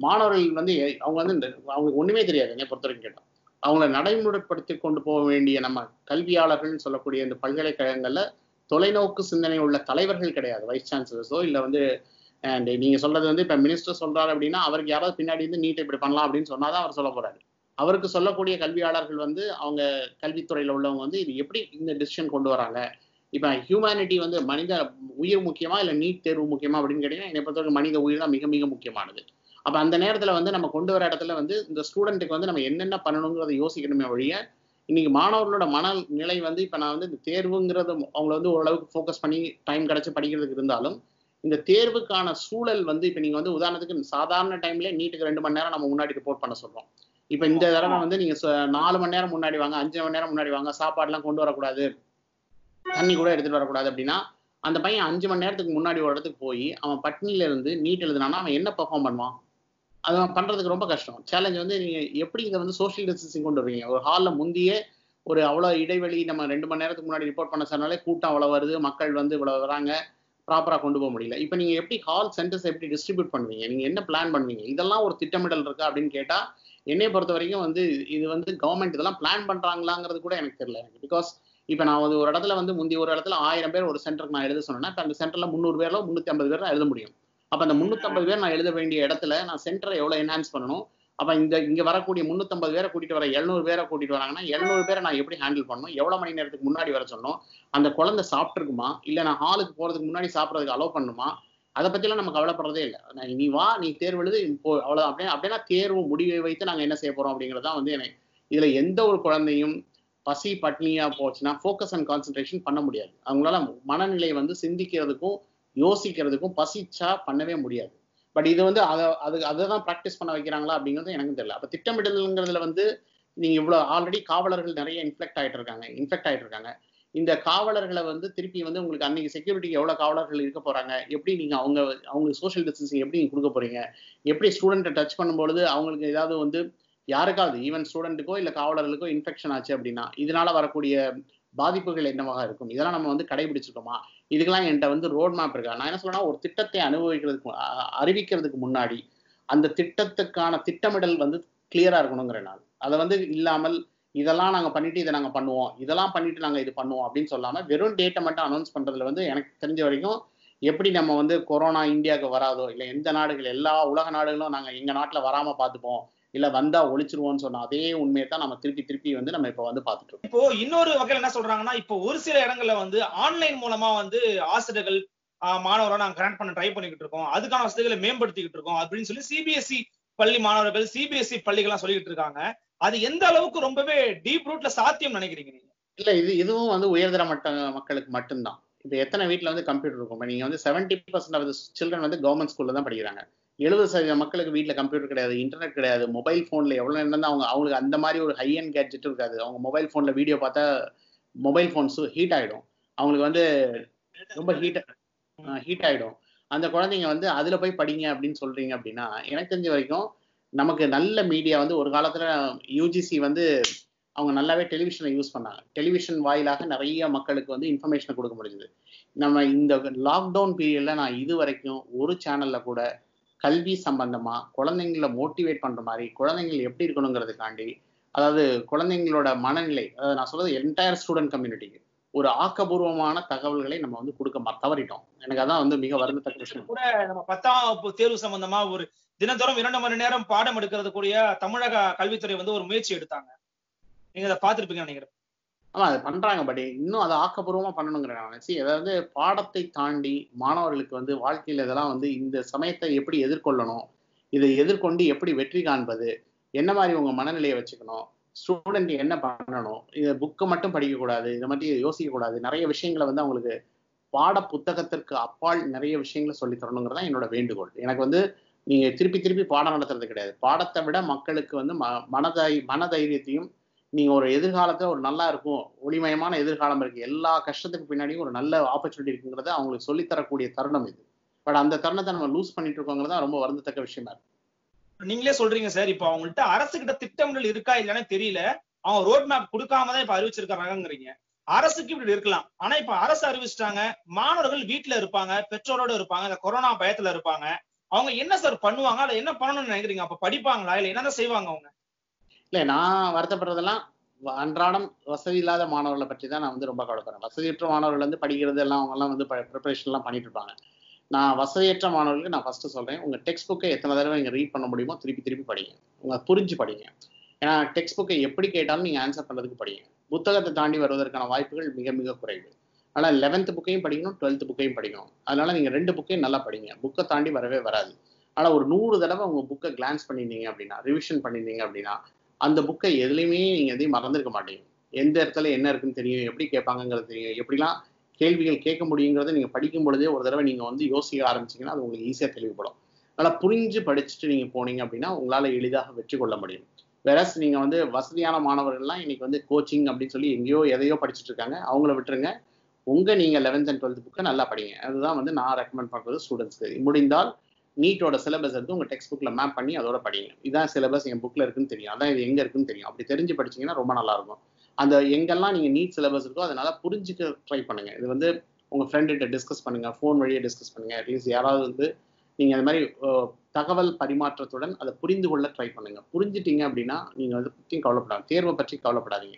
மாணவர்கள் வந்து அவங்க வந்து அவங்களுக்கு ஒன்றுமே தெரியாது என்னை பொறுத்த வரைக்கும் கேட்டோம். அவங்கள நடைமுறைப்படுத்தி கொண்டு போக வேண்டிய நம்ம கல்வியாளர்கள்னு சொல்லக்கூடிய இந்த பல்கலைக்கழகங்களில் தொலைநோக்கு சிந்தனை உள்ள தலைவர்கள் கிடையாது. வைஸ் சான்சலர்ஸோ இல்லை வந்து அண்ட் நீங்கள் சொல்றது வந்து இப்போ மினிஸ்டர் சொல்றாரு அப்படின்னா அவருக்கு யாராவது பின்னாடி வந்து நீட்டை இப்படி பண்ணலாம் அப்படின்னு சொன்னாதான் அவர் சொல்ல போறாரு. அவருக்கு சொல்லக்கூடிய கல்வியாளர்கள் வந்து அவங்க கல்வித்துறையில் உள்ளவங்க வந்து இது எப்படி இந்த டிசிஷன் கொண்டு வராங்க. இப்போ ஹியூமனிட்டி வந்து மனித உயிர் முக்கியமா இல்லை நீட் தேர்வு முக்கியமா அப்படின்னு கேட்டீங்கன்னா என்னை பொறுத்தவரைக்கும் மனித உயிர் தான் மிக மிக முக்கியமானது. அப்போ அந்த நேரத்தில் வந்து நம்ம கொண்டு வர இடத்துல வந்து இந்த ஸ்டூடெண்ட்டுக்கு வந்து நம்ம என்னென்ன பண்ணணுங்கிறத யோசிக்கணுமே ஒழிய இன்னைக்கு மாணவர்களோட மனநிலை வந்து இப்போ நான் வந்து இந்த தேர்வுங்கிறது அவங்கள வந்து ஓரளவுக்கு ஃபோக்கஸ் பண்ணி டைம் கிடைச்சி படிக்கிறதுக்கு இருந்தாலும் இந்த தேர்வுக்கான சூழல் வந்து இப்போ நீங்கள் வந்து உதாரணத்துக்கு சாதாரண டைம்ல நீட்டுக்கு 2 மணி நேரம் நம்ம முன்னாடி ரிப்போர்ட் பண்ண சொல்கிறோம். இப்போ இந்த தடவை வந்து நீங்கள் 4 மணி நேரம் முன்னாடி வாங்க, 5 மணி நேரம் முன்னாடி வாங்க, சாப்பாடுலாம் கொண்டு வரக்கூடாது, தண்ணி கூட எடுத்துகிட்டு வரக்கூடாது அப்படின்னா அந்த பையன் 5 மணி நேரத்துக்கு முன்னாடி ஒரு இடத்துக்கு போய் அவன் பட்னியில இருந்து நீட் எழுதுனானா அவன் என்ன பெர்ஃபார்ம் பண்ணுவான்? அது பண்றதுக்கு ரொம்ப கஷ்டம். சேலஞ்ச் வந்து நீங்க எப்படி இதை சோஷியல் டிஸ்டன்சிங் கொண்டு வருவீங்க? ஒரு ஹால்ல முந்தியே ஒரு அவ்வளோ இடைவெளி, நம்ம 2 மணி நேரத்துக்கு முன்னாடி ரிப்போர்ட் பண்ண சொன்னாலே கூட்டம் அவ்வளோ வருது, மக்கள் இவ்வளோ வராங்க, ப்ராப்பராக கொண்டு போக முடியல. இப்போ நீங்கள் எப்படி ஹால் சென்டர்ஸ் எப்படி டிஸ்ட்ரிபியூட் பண்ணுவீங்க, நீங்கள் என்ன பிளான் பண்ணுவீங்க, இதெல்லாம் ஒரு திட்டமிடல் இருக்கா அப்படின்னு கேட்டால் என்னை பொறுத்த வரைக்கும் இது கவர்மெண்ட் இதெல்லாம் பிளான் பண்ணுறாங்களாங்கிறது கூட எனக்கு தெரியல. எனக்கு பிகாஸ் இப்போ நான் ஒரு இடத்துல முந்தி ஒரு இடத்துல 1000 பேர் ஒரு சென்டருக்கு நான் எழுத சொன்னேன்னா இப்போ அந்த சென்டரில் 300 பேரோ 350 பேர் தான் எழுத முடியும். அப்போ அந்த 350 பேர் நான் எழுத வேண்டிய இடத்துல நான் சென்டரை எவ்வளோ என்ஹான்ஸ் பண்ணணும்? அப்போ இங்கே வரக்கூடிய 350 பேரை கூட்டிகிட்டு வர 700 பேரை கூட்டிகிட்டு வராங்கன்னா 700 பேரை நான் எப்படி ஹேண்டில் பண்ணணும்? எவ்வளோ மணி நேரத்துக்கு முன்னாடி வர சொன்னோம்? அந்த குழந்தை சாப்பிட்ருக்குமா? இல்லை நான் ஹாலுக்கு போகிறதுக்கு முன்னாடி சாப்பிட்றதுக்கு அலோவ் பண்ணணுமா? அதை பற்றிலாம் நம்ம கவலைப்படுறதே இல்லை. நான் நீ வா, நீ தேர்வு எழுது, இப்போ அவ்வளோ அப்படின்னா தேர்வு முடிவை வைத்து நாங்கள் என்ன செய்ய போகிறோம் அப்படிங்கிறது தான் எனக்கு. இதில் எந்த ஒரு குழந்தையும் பசி பட்னியாக போச்சுன்னா ஃபோக்கஸ் அண்ட் கான்சன்ட்ரேஷன் பண்ண முடியாது. அவங்களால மனநிலை சிந்திக்கிறதுக்கும் யோசிக்கிறதுக்கும் பசிச்சா பண்ணவே முடியாது. பட் இது அதை தான் ப்ராக்டிஸ் பண்ண வைக்கிறாங்களா அப்படிங்கிறது எனக்கும் தெரியல. அப்போ திட்டமிடலுங்கிறதுல நீங்கள் இவ்வளோ ஆல்ரெடி காவலர்கள் நிறைய இன்ஃபெக்ட் ஆகிட்டு இருக்காங்க. இந்த காவலர்களை திருப்பி உங்களுக்கு அன்னைக்கு செக்யூரிட்டிக்கு எவ்வளோ காவலர்கள் இருக்க போகிறாங்க, எப்படி நீங்கள் அவங்களுக்கு சோஷியல் டிஸ்டன்சிங் எப்படி நீங்கள் கொடுக்க போகிறீங்க, எப்படி ஸ்டூடெண்ட்டை டச் பண்ணும்பொழுது அவங்களுக்கு ஏதாவது யாருக்காவது ஈவன் ஸ்டூடெண்ட்டுக்கோ இல்லை காவலர்களுக்கோ இன்ஃபெக்ஷன் ஆச்சு அப்படின்னா இதனால வரக்கூடிய பாதிப்புகள் என்னவாக இருக்கும், இதெல்லாம் நம்ம கடைபிடிச்சிருக்கோமா, இதுக்கெல்லாம் என்கிட்ட ரோட் மேப் இருக்கா? நான் என்ன சொல்றேன்னா, ஒரு திட்டத்தை அறிவிக்கிறதுக்கு முன்னாடி அந்த திட்டத்துக்கான திட்டமிடல் கிளியரா இருக்கணுங்கிறேன் நான். அதை இல்லாமல் இதெல்லாம் நாங்கள் பண்ணிட்டு இதை நாங்கள் பண்ணுவோம், இதெல்லாம் பண்ணிட்டு நாங்கள் இது பண்ணுவோம் அப்படின்னு சொல்லாம வெறும் டேட்டை மட்டும் அனௌன்ஸ் பண்றதுல எனக்கு தெரிஞ்ச வரைக்கும் எப்படி நம்ம கொரோனா இந்தியாவுக்கு வராதோ இல்லை எந்த நாடுகள் எல்லா உலக நாடுகளும் நாங்கள் எங்க நாட்டில் வராம பார்த்துப்போம் இல்ல வந்தா ஒழிச்சிருவோம்னு சொன்னா அதே உண்மையை தான் நம்ம திருப்பி நம்ம இப்ப பாத்துட்டு இருக்கோம். இப்போ இன்னொரு வகையில என்ன சொல்றாங்கன்னா, இப்போ ஒரு சில இடங்கள்ல ஆன்லைன் மூலமா ஆசிரியர்கள் மாணவரை நாங்க கனெக்ட் பண்ண ட்ரை பண்ணிக்கிட்டு இருக்கோம், அதுக்கான வசதிகளை மேம்படுத்திக்கிட்டு இருக்கோம் அப்படின்னு சொல்லி சிபிஎஸ்இ பள்ளி மாணவர்கள் சிபிஎஸ்இ பள்ளிகள்லாம் சொல்லிட்டு இருக்காங்க. அது எந்த அளவுக்கு ரொம்பவே டீப் ரூட்ல சாத்தியம் நினைக்கிறீங்க நீங்க? இல்ல இதுவும் உயர்தர மட்ட மக்களுக்கு மட்டும்தான். இப்ப எத்தனை வீட்டுல கம்ப்யூட்டர் இருக்கும்? நீங்க 70% ஆஃப் தி சில்ட்ரன் கவர்மெண்ட் ஸ்கூல்ல தான் படிக்கிறாங்க. 70% மக்களுக்கு வீட்டில் கம்ப்யூட்டர் கிடையாது, இன்டர்நெட் கிடையாது, மொபைல் ஃபோனில் எவ்வளோ நேரம் அவங்களுக்கு அந்த மாதிரி ஒரு ஹை அண்ட் கேட்ஜெட் இருக்காது. அவங்க மொபைல் ஃபோனில் வீடியோ பார்த்தா மொபைல் ஃபோன்ஸு ஹீட் ஆகிடும், அவங்களுக்கு ரொம்ப ஹீட் ஆகிடும். அந்த குழந்தைங்க அதில் போய் படிங்க அப்படின்னு சொல்கிறீங்க அப்படின்னா எனக்கு தெரிஞ்ச வரைக்கும் நமக்கு நல்ல மீடியா ஒரு காலத்தில் யூஜிசி அவங்க நல்லாவே டெலிவிஷனை யூஸ் பண்ணாங்க. டெலிவிஷன் வாயிலாக நிறைய மக்களுக்கு இன்ஃபர்மேஷனை கொடுக்க முடிஞ்சது. நம்ம இந்த லாக்டவுன் பீரியடில் நான் இது வரைக்கும் ஒரு சேனலில் கூட கல்வி சம்பந்தமா குழந்தைங்களை மோட்டிவேட் பண்ற மாதிரி குழந்தைங்கள் எப்படி இருக்கணுங்கிறதுக்காண்டி, அதாவது குழந்தைங்களோட மனநிலை, அதாவது நான் சொல்றது என்டையர் ஸ்டூடெண்ட் கம்யூனிட்டிக்கு ஒரு ஆக்கபூர்வமான தகவல்களை நம்ம கொடுக்க தவறிட்டோம். எனக்கு அதான் மிக வருந்தத்தக்க விஷயம் கூட. நம்ம 10ஆம் வகுப்பு தேர்வு சம்பந்தமா ஒரு தினந்தோறும் 2 மணி நேரம் பாடம் எடுக்கிறது கூடிய தமிழக கல்வித்துறை ஒரு முயற்சி எடுத்தாங்க, நீங்க அதை பார்த்துருப்பீங்கன்னு நினைக்கிறேன். ஆமா, அதை பண்றாங்க. பட் இன்னும் அதை ஆக்கப்பூர்வமா பண்ணணுங்கிற நினைச்சி, அதாவது பாடத்தை தாண்டி மாணவர்களுக்கு வாழ்க்கையில இதெல்லாம் இந்த சமயத்தை எப்படி எதிர்கொள்ளணும், இதை எதிர்கொண்டு எப்படி வெற்றி காண்பது, என்ன மாதிரி உங்க மனநிலையை வச்சுக்கணும், ஸ்டூடெண்ட் என்ன பண்ணணும், இதை புக்கு மட்டும் படிக்கக்கூடாது, இதை மட்டும் யோசிக்கக்கூடாது, நிறைய விஷயங்களை அவங்களுக்கு பாட புத்தகத்திற்கு அப்பால் நிறைய விஷயங்களை சொல்லி தரணுங்கிறதான் என்னோட வேண்டுகோள். எனக்கு நீங்க திருப்பி பாடம் நடத்துறது கிடையாது, பாடத்தை விட மக்களுக்கு மனதைரியத்தையும் நீங்க ஒரு எதிர்காலத்துல ஒரு நல்லா இருக்கும், ஒளிமயமான எதிர்காலம் இருக்கு, எல்லா கஷ்டத்துக்கு பின்னாடியும் ஒரு நல்ல ஆப்பர்ச்சுனிட்டி இருக்குங்கிறத அவங்களுக்கு சொல்லித்தரக்கூடிய தருணம் இது. பட் அந்த தருணத்தை நம்ம லூஸ் பண்ணிட்டு இருக்கோங்கிறதா ரொம்ப வருந்தத்தக்க விஷயமா இருக்கு. நீங்களே சொல்றீங்க சார், இப்போ அவங்கள்ட்ட அரசு கிட்ட திட்டமிடல் இருக்கா இல்லைன்னா தெரியல, அவங்க ரோட் மேப் கொடுக்காமதான் இப்ப அறிவிச்சிருக்காங்கிறீங்க. அரசுக்கு இப்படி இருக்கலாம், ஆனா இப்ப அரசு அறிவிச்சிட்டாங்க, மாணவர்கள் வீட்டுல இருப்பாங்க, பெற்றோரோட இருப்பாங்க, இந்த கொரோனா பயத்துல இருப்பாங்க, அவங்க என்ன சார் பண்ணுவாங்க, அதை என்ன பண்ணணும்னு நினைக்கிறீங்க? அப்ப படிப்பாங்களா இல்ல என்னதான் செய்வாங்க அவங்க? இல்லை, நான் வருத்தப்படுறதெல்லாம் அன்றாடம் வசதி இல்லாத மாணவர்களை பற்றி தான் நான் ரொம்ப கவலைப்படுறேன். வசதியற்ற மாணவர்கள் படிக்கிறது எல்லாம் அவங்கெல்லாம் ப்ரிப்பரேஷன்லாம் பண்ணிட்டு இருப்பாங்க. நான் வசதியற்ற மாணவர்களுக்கு நான் ஃபர்ஸ்ட்டு சொல்கிறேன், உங்கள் டெக்ஸ்ட் புக்கை எத்தனை தடவை நீங்கள் ரீட் பண்ண முடியுமோ திருப்பி படிங்க, உங்கள் புரிஞ்சு படிங்க. ஏன்னா டெக்ஸ்ட் புக்கை எப்படி கேட்டாலும் நீங்கள் ஆன்சர் பண்ணுறதுக்கு படிங்க. புத்தகத்தை தாண்டி வருவதற்கான வாய்ப்புகள் மிக மிக குறைவு. ஆனால் 11th புக்கையும் படிக்கணும், 12th புக்கையும் படிக்கணும். அதனால் நீங்கள் 2 புக்கையும் நல்லா படிங்க, புக்கை தாண்டி வரவே வராது. ஆனால் ஒரு 100 தடவை உங்கள் புக்கை கிளான்ஸ் பண்ணியிருந்தீங்க அப்படின்னா, ரிவிஷன் பண்ணியிருந்தீங்க அப்படின்னா அந்த புக்கை எதுலையுமே நீங்க எதையும் மறந்துருக்க மாட்டீங்க. எந்த இடத்துல என்ன இருக்குன்னு தெரியும், எப்படி கேட்பாங்கிறது தெரியும், எப்படிலாம் கேள்விகள் கேட்க முடியுங்கிறத நீங்க படிக்கும் பொழுதே ஒரு தடவை நீங்க யோசிக்க ஆரம்பிச்சீங்கன்னா அது உங்களுக்கு ஈஸியா தெளிவுபடும். நல்லா புரிஞ்சு படிச்சுட்டு நீங்க போனீங்க அப்படின்னா உங்களால எளிதாக வெற்றி கொள்ள முடியும். வேறஸ் நீங்க வசதியான மாணவர்கள்லாம் இன்னைக்கு கோச்சிங் அப்படின்னு சொல்லி எங்கேயோ எதையோ படிச்சுட்டு இருக்காங்க, அவங்கள விட்டுருங்க. உங்கள் நீங்கள் 11th and 12th புக்கை நல்லா படிங்க. அதுதான் வந்து நான் ரெக்கமெண்ட் பண்ணுறது ஸ்டூடெண்ட்ஸ்க்கு. முடிந்தால் நீட்டோட சிலபஸ் எடுத்து உங்கள் டெக்ஸ்ட் புக்கில் மேப் பண்ணி அதோட படிங்க. இதான் சிலபஸ் என் புக்கில் இருக்குன்னு தெரியும், அதான் இது எங்கே இருக்குன்னு தெரியும். அப்படி தெரிஞ்சு படிச்சிங்கன்னா ரொம்ப நல்லாயிருக்கும். அந்த எங்கெல்லாம் நீங்கள் நீட் சிலபஸ் இருக்கோ அதனால் புரிஞ்சுக்க ட்ரை பண்ணுங்கள். இது வந்து உங்கள் ஃப்ரெண்டுகிட்ட டிஸ்கஸ் பண்ணுங்கள், ஃபோன் வழியாக டிஸ்கஸ் பண்ணுங்கள். அட்லீஸ்ட் யாராவது வந்து நீங்கள் அது மாதிரி தகவல் பரிமாற்றத்துடன் அதை புரிந்து கொள்ள ட்ரை பண்ணுங்கள். புரிஞ்சிட்டிங்க அப்படின்னா நீங்கள் அதை பற்றியும் கவலைப்படாது, தேர்வை பற்றி கவலைப்படாதீங்க.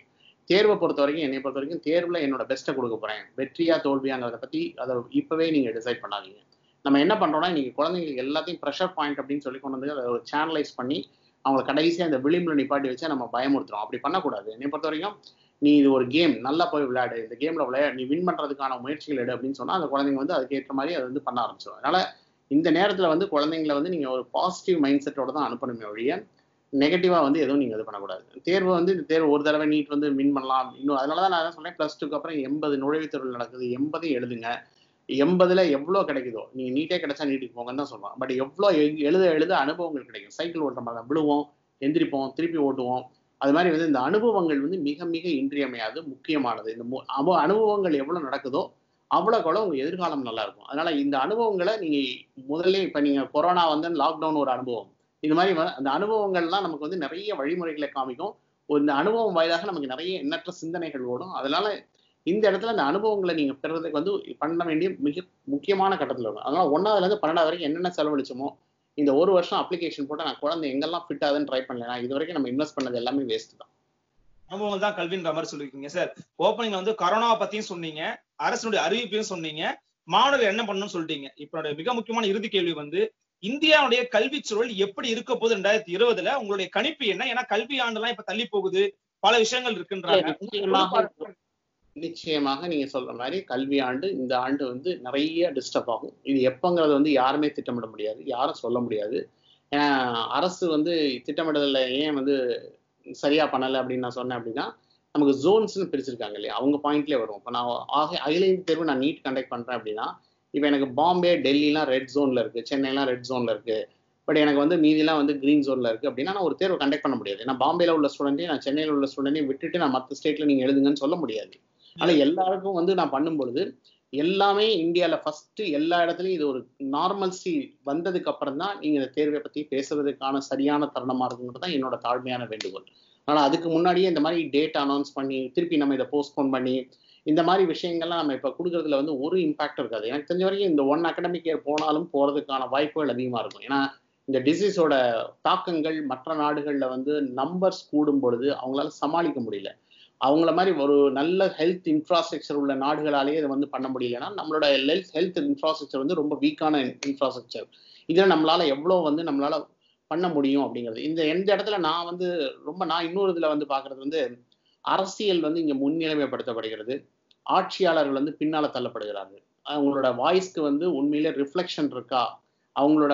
தேர்வை பொறுத்த வரைக்கும் என்னை பொறுத்த வரைக்கும் தேர்வில் என்னோட பெஸ்ட்டை கொடுக்க போகிறேன். வெற்றியா தோல்வியாங்கிறத பற்றி அதை இப்போவே நீங்கள் டிசைட் பண்ணாதீங்க. நம்ம என்ன பண்ணுறோம்னா இன்றைக்கி குழந்தைங்களுக்கு எல்லாத்தையும் ப்ரெஷர் பாயிண்ட் அப்படின்னு சொல்லி கொண்டு வந்து அதை ஒரு சேனலைஸ் பண்ணி அவங்க கடைசியாக அந்த விளிம்பில் நிப்பாட்டி வச்சு நம்ம பயமுறுத்துறோம். அப்படி பண்ணக்கூடாது. என்னை பொறுத்த வரைக்கும் நீ இது ஒரு கேம், நல்லா போய் விளையாடு, இந்த கேமில் விளையாடு, நீ வின் பண்ணுறதுக்கான முயற்சிகள் எடு அப்படின்னு சொன்னால் அந்த குழந்தைங்க வந்து அதுக்கேற்ற மாதிரி அது வந்து பண்ண ஆரம்பிச்சிடும். அதனால் இந்த நேரத்தில் வந்து குழந்தைங்களை வந்து நீங்கள் ஒரு பாசிட்டிவ் மைண்ட் செட்டோட தான் அனுப்பணுமே ஒழிய நெகட்டிவாக வந்து எதுவும் நீங்கள் இது பண்ணக்கூடாது. தேர்வு வந்து இந்த தேர்வு ஒரு தடவை நீட் வந்து வின் பண்ணலாம். இன்னும் அதனால தான் நான் என்ன சொன்னேன், ப்ளஸ் டூக்கு அப்புறம் 80 நுழைவுத் தேர்வு நடக்குது, 80 எழுதுங்க. 80ல் எவ்வளோ கிடைக்குதோ நீங்கள் நீட்டே கிடைச்சா நீட்டுக்கு போங்கன்னு தான் சொல்லுவாங்க. பட் எவ்வளோ எழுத எழுத அனுபவங்கள் கிடைக்கும். சைக்கிள் ஓட்டுற மாதிரி தான் விழுவோம், எந்திரிப்போம், திருப்பி ஓட்டுவோம். அது மாதிரி வந்து இந்த அனுபவங்கள் வந்து மிக மிக இன்றியமையாது, முக்கியமானது. இந்த அனுபவங்கள் எவ்வளோ நடக்குதோ அவ்வளோக்கோட உங்கள் எதிர்காலம் நல்லாயிருக்கும். அதனால் இந்த அனுபவங்களை நீங்கள் முதல்ல, இப்போ நீங்கள் கொரோனா வந்து லாக்டவுன் ஒரு அனுபவம், இது மாதிரி அந்த அனுபவங்கள்லாம் நமக்கு வந்து நிறைய வழிமுறைகளை காமிக்கும். இந்த அனுபவம் வாயிலாக நமக்கு நிறைய எண்ணற்ற சிந்தனைகள் ஓடும். அதனால் இந்த இடத்துல அந்த அனுபவங்களை நீங்கள் பெறுறதுக்கு வந்து பண்ண வேண்டிய மிக முக்கியமான கட்டத்தில் இருக்கும். அதனால் 1st-12th வரைக்கும் என்னென்ன செலவழிச்சோமோ, இந்த ஒரு வருஷம் அப்ளிகேஷன் போட்டால் நான் குழந்தை எங்கெல்லாம் ஃபிட் ஆகுதுன்னு ட்ரை பண்ணலாம். இது வரைக்கும் நம்ம இன்வெஸ்ட் பண்ணது எல்லாமே வேஸ்ட் தான். அனுபவங்கள் தான் கல்வின்ற மாதிரி சொல்லியிருக்கீங்க சார். ஓப்பனிங்ல வந்து கொரோனாவை பற்றியும் சொன்னீங்க, அரசனுடைய அறிவிப்பையும் சொன்னீங்க, மாணவர்கள் என்ன பண்ணணும்னு சொல்லிட்டீங்க. இப்போ மிக முக்கியமான இறுதி கேள்வி வந்து இந்தியாவுடைய கல்வி சூழல் எப்படி இருக்க போது 2020ல் உங்களுடைய கணிப்பு என்ன? ஏன்னா கல்வி ஆண்டுலாம் இப்ப தள்ளி போகுது, பல விஷயங்கள் இருக்குன்றாங்க. நிச்சயமாக நீங்க சொல்ற மாதிரி கல்வி ஆண்டு இந்த ஆண்டு வந்து நிறைய டிஸ்டர்ப் ஆகும். இது எப்பங்கிறது வந்து யாருமே திட்டமிட முடியாது, யாரும் சொல்ல முடியாது. அரசு வந்து திட்டமிடல ஏன் வந்து சரியா பண்ணலை அப்படின்னு நான் சொன்னேன் அப்படின்னா, நமக்கு ஜோன்ஸ்ன்னு பிரிச்சிருக்காங்க இல்லையா, அவங்க பாயிண்ட்லேயே வரும். இப்போ நான் அகில இந்திய தேர்வு நான் நீட் கண்டக்ட் பண்ணுறேன் அப்படின்னா, இப்போ எனக்கு பாம்பே, டெல்லிலாம் ரெட் ஜோனில் இருக்குது, சென்னைலாம் ரெட் ஜோனில் இருக்குது, பட் எனக்கு வந்து மீதிலாம் வந்து க்ரீன் ஜோனில் இருக்குது அப்படின்னா நான் ஒரு தேர்வை கண்டக்ட் பண்ண முடியாது. நான் பாம்பேல உள்ள ஸ்டூடெண்ட்டையும் நான் சென்னையில் உள்ள ஸ்டூடெண்ட்டையும் விட்டுட்டு நான் மற்ற ஸ்டேட்டில் நீங்கள் எழுதுங்கன்னு சொல்ல முடியாது. ஆனால் எல்லாருக்கும் வந்து நான் பண்ணும்பொழுது எல்லாமே இந்தியாவில் ஃபஸ்ட்டு எல்லா இடத்துலையும் இது ஒரு நார்மல்சி வந்ததுக்கு அப்புறம் தான் நீங்கள் இந்த தேர்வை பற்றி பேசுறதுக்கான சரியான தருணமாக இருக்குங்கிறது தான் என்னோட தாழ்மையான வேண்டுகோள். ஆனால் அதுக்கு முன்னாடியே இந்த மாதிரி டேட் அனௌன்ஸ் பண்ணி திருப்பி நம்ம இதை போஸ்ட்போன் பண்ணி இந்த மாதிரி விஷயங்கள்லாம் நம்ம இப்போ கொடுக்குறதுல வந்து ஒரு இம்பாக்ட் இருக்காது. எனக்கு தெரிஞ்ச வரைக்கும் இந்த 1 அகடமிக் இயர் போனாலும் போகிறதுக்கான வாய்ப்புகள் அதிகமாக இருக்கும். ஏன்னா இந்த டிசீஸோட தாக்கங்கள் மற்ற நாடுகளில் வந்து நம்பர்ஸ் கூடும் பொழுது அவங்களால சமாளிக்க முடியல. அவங்கள மாதிரி ஒரு நல்ல ஹெல்த் இன்ஃப்ராஸ்ட்ரக்சர் உள்ள நாடுகளாலேயே இதை வந்து பண்ண முடியலன்னா நம்மளோட ஹெல்த் இன்ஃப்ராஸ்ட்ரக்சர் வந்து ரொம்ப வீக்கான இன்ஃப்ராஸ்ட்ரக்சர். இதில் நம்மளால எவ்வளோ வந்து நம்மளால பண்ண முடியும் அப்படிங்கிறது. இந்த இடத்துல நான் வந்து ரொம்ப இன்னொரு இதில் வந்து பார்க்குறது வந்து அரசியல் வந்து இங்கே முன்னிலைமைப்படுத்தப்படுகிறது, ஆட்சியாளர்கள் வந்து பின்னால் தள்ளப்படுகிறார்கள். அவங்களோட வாய்ஸ்க்கு வந்து உண்மையிலே ரிஃப்ளெக்ஷன் இருக்கா? அவங்களோட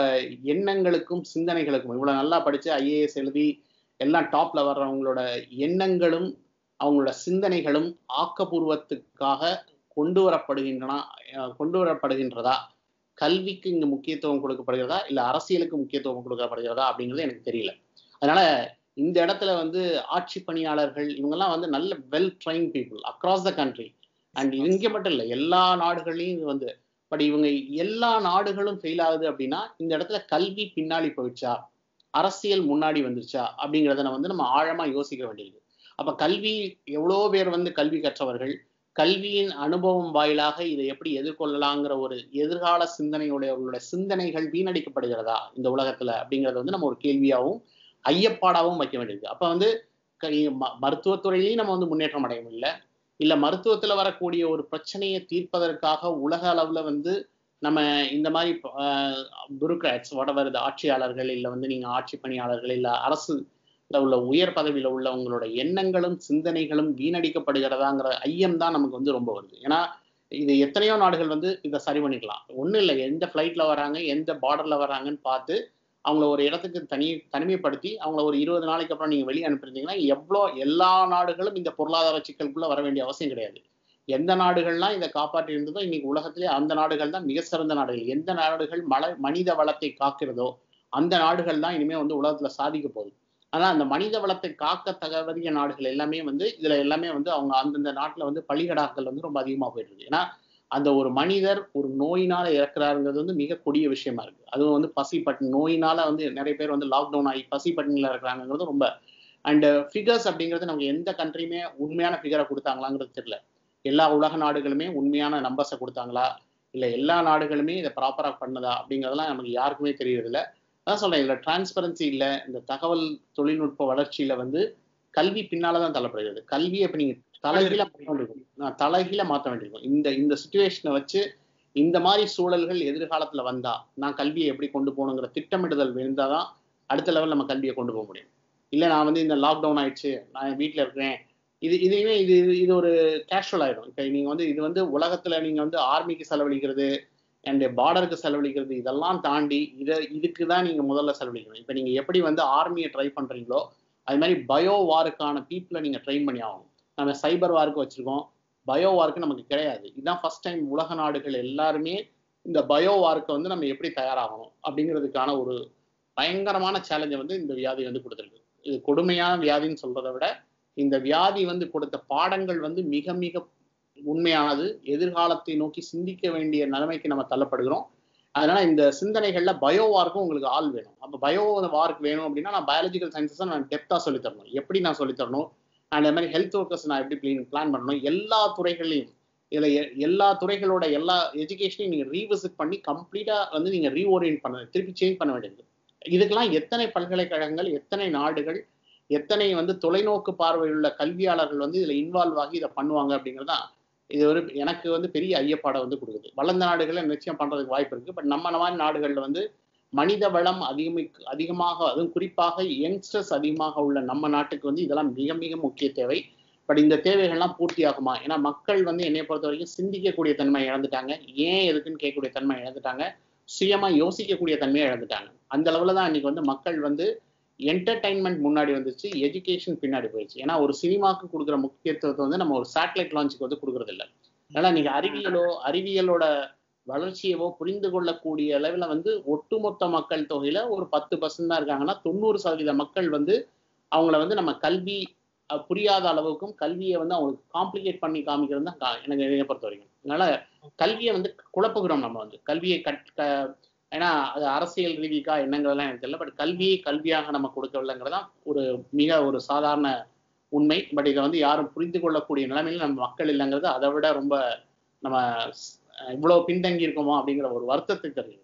எண்ணங்களுக்கும் சிந்தனைகளுக்கும் இவ்வளோ நல்லா படித்து IAS எழுதி எல்லாம் டாப்பில் வர்றவங்களோட எண்ணங்களும் அவங்களோட சிந்தனைகளும் ஆக்கப்பூர்வத்துக்காக கொண்டு வரப்படுகின்றதா, கல்விக்கு இங்கே முக்கியத்துவம் கொடுக்கப்படுகிறதா இல்லை அரசியலுக்கு முக்கியத்துவம் கொடுக்கப்படுகிறதா அப்படிங்கிறது எனக்கு தெரியல. அதனால இந்த இடத்துல வந்து ஆட்சி பணியாளர்கள் இவங்கெல்லாம் வந்து நல்ல well train people across the country, and இங்கே மட்டும் இல்லை எல்லா நாடுகள்லையும் இது வந்து, பட் இவங்க எல்லா நாடுகளும் ஃபெயில் ஆகுது அப்படின்னா இந்த இடத்துல கல்வி பின்னாடி போயிடுச்சா, அரசியல் முன்னாடி வந்துருச்சா அப்படிங்கிறத நம்ம ஆழமாக யோசிக்க வேண்டியது. அப்போ கல்வி எவ்வளோ பேர் வந்து கல்வி கற்றவர்கள், கல்வியின் அனுபவம் வாயிலாக இதை எப்படி எதிர்கொள்ளலாங்கிற ஒரு எதிர்கால சிந்தனையுடையவர்களுடைய சிந்தனைகள் வீணடிக்கப்படுகிறதா இந்த உலகத்துல அப்படிங்கிறத நம்ம ஒரு கேள்வியாகவும் ஐயப்பாடாகவும் வைக்க வேண்டியது. அப்போ வந்து மருத்துவத்துறையிலையும் நம்ம வந்து முன்னேற்றம் அடைய முடியல, இல்லை மருத்துவத்தில் வரக்கூடிய ஒரு பிரச்சனையை தீர்ப்பதற்காக உலக அளவில் வந்து நம்ம இந்த மாதிரி புரோக்ராட்ஸ் வடவர் ஆட்சியாளர்கள் இல்லை வந்து நீங்கள் ஆட்சி பணியாளர்கள் இல்லை அரசு உள்ள உயர் பதவியில் உள்ளவங்களோட எண்ணங்களும் சிந்தனைகளும் வீணடிக்கப்படுகிறதாங்கிற ஐயம் தான் நமக்கு வந்து ரொம்ப வருது. ஏன்னா இது எத்தனையோ நாடுகள் வந்து இதை சரி பண்ணிக்கலாம், ஒன்றும் இல்லை எந்த ஃப்ளைட்டில் வராங்க எந்த பார்டரில் வராங்கன்னு பார்த்து அவங்கள ஒரு இடத்துக்கு தனிமைப்படுத்தி அவங்கள ஒரு 20 நாளைக்கு அப்புறம் நீங்கள் வெளியே அனுப்பியிருந்தீங்கன்னா எவ்வளோ எல்லா நாடுகளும் இந்த பொருளாதார சிக்கலுக்குள்ளே வர வேண்டிய அவசியம் கிடையாது. எந்த நாடுகள்லாம் இதை காப்பாற்றி இருந்ததோ இன்னைக்கு உலகத்திலே அந்த நாடுகள் தான் மிக சிறந்த நாடுகள். எந்த நாடுகள் மனித வளத்தை காக்கிறதோ அந்த நாடுகள் தான் இனிமேல் வந்து உலகத்தில் சாதிக்க போகுது. ஆனா அந்த மனித வளத்தை காக்க தகவறிய நாடுகள் எல்லாமே வந்து இதுல எல்லாமே வந்து அவங்க அந்தந்த நாட்டுல வந்து பலிகடாக்கள் வந்து ரொம்ப அதிகமா போயிட்டு இருக்கு. ஏன்னா அந்த ஒரு மனிதர் ஒரு நோயினால இறக்குறாருங்கிறது வந்து மிக கொடிய விஷயமா இருக்கு. அதுவும் வந்து பசிப்பட்டினி நோயினால வந்து நிறைய பேர் வந்து லாக்டவுன் ஆகி பசிப்பட்டினில இருக்கிறாங்கிறது ரொம்ப. அண்ட் ஃபிகர்ஸ் அப்படிங்கிறது நமக்கு எந்த கண்ட்ரியுமே உண்மையான ஃபிகரை கொடுத்தாங்களாங்கிறது தெரியல. எல்லா உலக நாடுகளுமே உண்மையான நம்பர்ஸை கொடுத்தாங்களா இல்லை எல்லா நாடுகளுமே இதை ப்ராப்பராக பண்ணதா அப்படிங்கிறதெல்லாம் நமக்கு யாருக்குமே தெரியறதில்ல. அதான் சொல்கிறேன், இதில் டிரான்ஸ்பரன்சி இல்லை. இந்த தகவல் தொழில்நுட்ப வளர்ச்சியில் வந்து கல்வி பின்னால் தான் தள்ளப்படுகிறது. கல்வியை இப்போ நீங்கள் தலைகீழ மாற்ற வேண்டியிருக்கும். இந்த சுச்சுவேஷனை வச்சு இந்த மாதிரி சூழல்கள் எதிர்காலத்தில் வந்தால் நான் கல்வியை எப்படி கொண்டு போகணுங்கிற திட்டமிடுதல் இருந்தால் தான் அடுத்த லெவல் நம்ம கல்வியை கொண்டு போக முடியும். இல்லை நான் வந்து இந்த லாக்டவுன் ஆயிடுச்சு நான் வீட்டில் இருக்கிறேன் இது ஒரு கேஷுவல் ஆகிடும். இப்போ நீங்கள் வந்து இது வந்து உலகத்தில் நீங்கள் வந்து ஆர்மிக்கு செலவழிக்கிறது அண்ட் பார்டருக்கு செலவழிக்கிறது இதெல்லாம் தாண்டி இதுக்கு தான் நீங்கள் முதல்ல செலவழிக்கணும். இப்போ நீங்கள் எப்படி வந்து ஆர்மியை ட்ரை பண்ணுறீங்களோ அது மாதிரி பயோ வாருக்கான பீப்புளை நீங்கள் ட்ரெயின் பண்ணி ஆகணும். நம்ம சைபர் வார்க்கு வச்சுருக்கோம், பயோ வார்க்கு நமக்கு கிடையாது. இதுதான் ஃபர்ஸ்ட் டைம் உலக நாடுகள் எல்லாருமே இந்த பயோ வார்க்கை வந்து நம்ம எப்படி தயாராகணும் அப்படிங்கிறதுக்கான ஒரு பயங்கரமான சேலஞ்சை வந்து இந்த வியாதி வந்து கொடுத்துருக்கு. இது கொடுமையான வியாதின்னு சொல்கிறத விட இந்த வியாதி வந்து கொடுத்த பாடங்கள் வந்து மிக மிக உண்மையானது. எதிர்காலத்தை நோக்கி சிந்திக்க வேண்டிய நிலைமைக்கு நம்ம தள்ளப்படுகிறோம். அதனால இந்த சிந்தனைகள்ல பயோ வார்க்கும் உங்களுக்கு ஆள் வேணும். அப்போ பயோ வார்க்கு வேணும் அப்படின்னா நான் பயாலஜிக்கல் சயின்ஸஸை நான் டெப்தா சொல்லித்தரணும். எப்படி நான் சொல்லித்தரணும், அதே மாதிரி ஹெல்த் ஒர்க்கர்ஸ் நான் எப்படி பிளான் பண்ணணும், எல்லா துறைகளையும் இதில் எல்லா துறைகளோட எல்லா எஜுகேஷனையும் நீங்கள் ரீவிசிட் பண்ணி கம்ப்ளீட்டா வந்து நீங்கள் ரீஓரியன்ட் பண்ண திருப்பி சேஞ்ச் பண்ண வேண்டியது. இதுக்கெல்லாம் எத்தனை பல்கலைக்கழகங்கள், எத்தனை நாடுகள், எத்தனை வந்து தொலைநோக்கு பார்வையுள்ள கல்வியாளர்கள் வந்து இதில் இன்வால்வ் ஆகி இதை பண்ணுவாங்க அப்படிங்கிறதான் இது ஒரு எனக்கு வந்து பெரிய ஐயப்பாடை வந்து கொடுக்குது. வளர்ந்த நாடுகளை நிச்சயம் பண்ணுறதுக்கு வாய்ப்பு இருக்குது. பட் நம்ம மாதிரி நாடுகளில் வந்து மனித வளம் அதிகமாக அதுவும் குறிப்பாக யங்ஸ்டர்ஸ் அதிகமாக உள்ள நம்ம நாட்டுக்கு வந்து இதெல்லாம் மிக மிக முக்கிய தேவை. பட் இந்த தேவைகள்லாம் பூர்த்தி ஆகுமா? ஏன்னா மக்கள் வந்து என்னை பொறுத்த வரைக்கும் சிந்திக்கக்கூடிய தன்மை இழந்துட்டாங்க. ஏன் எதுக்குன்னு கேட்கக்கூடிய தன்மை இழந்துட்டாங்க. சுயமாக யோசிக்கக்கூடிய தன்மையை இழந்துட்டாங்க. அந்த அளவில் தான் இன்னைக்கு வந்து மக்கள் வந்து என்டர்டைன்மெண்ட் முன்னாடி வந்துச்சு, எஜுகேஷன் பின்னாடி போயிடுச்சு. ஏன்னா ஒரு சினிமாவுக்கு கொடுக்குற முக்கியத்துவத்தை வந்து நம்ம ஒரு சேட்டலைட் லான்ச்சுக்கு வந்து கொடுக்குறதில்ல. அதனால நீங்க அறிவியலோட வளர்ச்சியவோ புரிந்து கொள்ளக்கூடிய அளவில் வந்து ஒட்டுமொத்த மக்கள் தொகையில ஒரு 10% தான் இருக்காங்கன்னா 90% மக்கள் வந்து அவங்கள வந்து நம்ம கல்வி புரியாத அளவுக்கும் கல்வியை வந்து அவங்களுக்கு காம்ப்ளிகேட் பண்ணி காமிக்கிறது தான் எனக்கு பொறுத்த வரைக்கும். அதனால கல்வியை வந்து குழப்புகிறோம் நம்ம வந்து கல்வியை ஏன்னா அது அரசியல் ரீதிக்கா என்னங்கிறதுலாம் எனக்கு தெரியல. பட் கல்வியை கல்வியாக நம்ம கொடுக்கவில்லைங்கிறதான் ஒரு மிக ஒரு சாதாரண உண்மை. பட் இதை வந்து யாரும் புரிந்து கொள்ளக்கூடிய நிலைமையில நம்ம மக்கள் இல்லைங்கிறது அதை விட ரொம்ப நம்ம இவ்வளவு பின்தங்கி இருக்கோமா அப்படிங்கிற ஒரு வருத்தத்தை தெரியுது.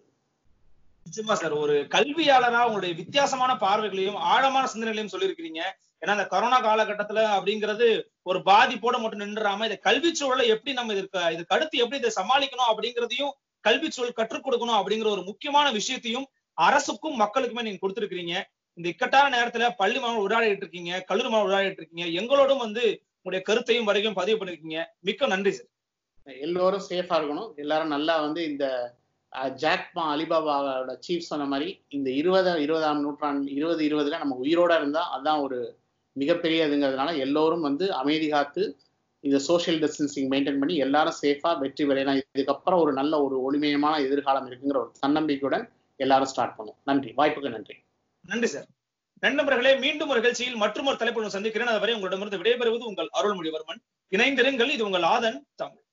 நிச்சயமா சார், ஒரு கல்வியாளரா உங்களுடைய வித்தியாசமான பார்வைகளையும் ஆழமான சிந்தனைகளையும் சொல்லியிருக்கிறீங்க. ஏன்னா இந்த கொரோனா காலகட்டத்துல அப்படிங்கிறது ஒரு பாதிப்போட மட்டும் நின்றாம இதை கல்வி சூழலை எப்படி நம்ம இதுக்கு அடுத்து எப்படி இதை சமாளிக்கணும் அப்படிங்கிறதையும் கல்வி சூழல் கற்றுக் கொடுக்கணும் அப்படிங்கிற ஒரு முக்கியமான விஷயத்தையும் அரசுக்கும் மக்களுக்குமே நீங்க கொடுத்துருக்கீங்க. இந்த இக்கட்டான நேரத்துல பள்ளி மாணவர்கள் உரையாடிட்டு இருக்கீங்க, கல்லூரி மாணவர்கள் உரையாடிட்டு இருக்கீங்க, எங்களோடும் வந்து உங்களுடைய கருத்தையும் வரைக்கும் பதிவு பண்ணிருக்கீங்க. மிக்க நன்றி சார். எல்லோரும் சேஃபா இருக்கணும். எல்லாரும் நல்லா வந்து இந்த ஜாக்மா அலிபாபாவோட சீஃப் சொன்ன மாதிரி இந்த 2020 நம்ம உயிரோட இருந்தா அதுதான் ஒரு மிகப்பெரிய இதுங்கிறதுனால எல்லோரும் வந்து அமைதி காத்து இதை சோஷியல் டிஸ்டன்சிங் மெயின்டைன் பண்ணி எல்லாரும் சேஃபா வெற்றி பெறலாம். இதுக்கப்புறம் ஒரு நல்ல ஒரு ஒளிமயமான எதிர்காலம் இருக்குங்கிற ஒரு தன்னம்பிக்கையுடன் எல்லாரும் ஸ்டார்ட் பண்ணுவோம். நன்றி, வாய்ப்புக்கு நன்றி. நன்றி சார். நண்பர்களே, மீண்டும் ஒரு நிகழ்ச்சியில் மற்றொரு தலைப்புடன் சந்திக்கிறேன். அதுவரை உங்களிடமிருந்து விடைபெறுவது உங்கள் அருள்மொழிவர்மன். இணைந்திருங்கள். இது உங்கள் ஆதன் தமிழ்.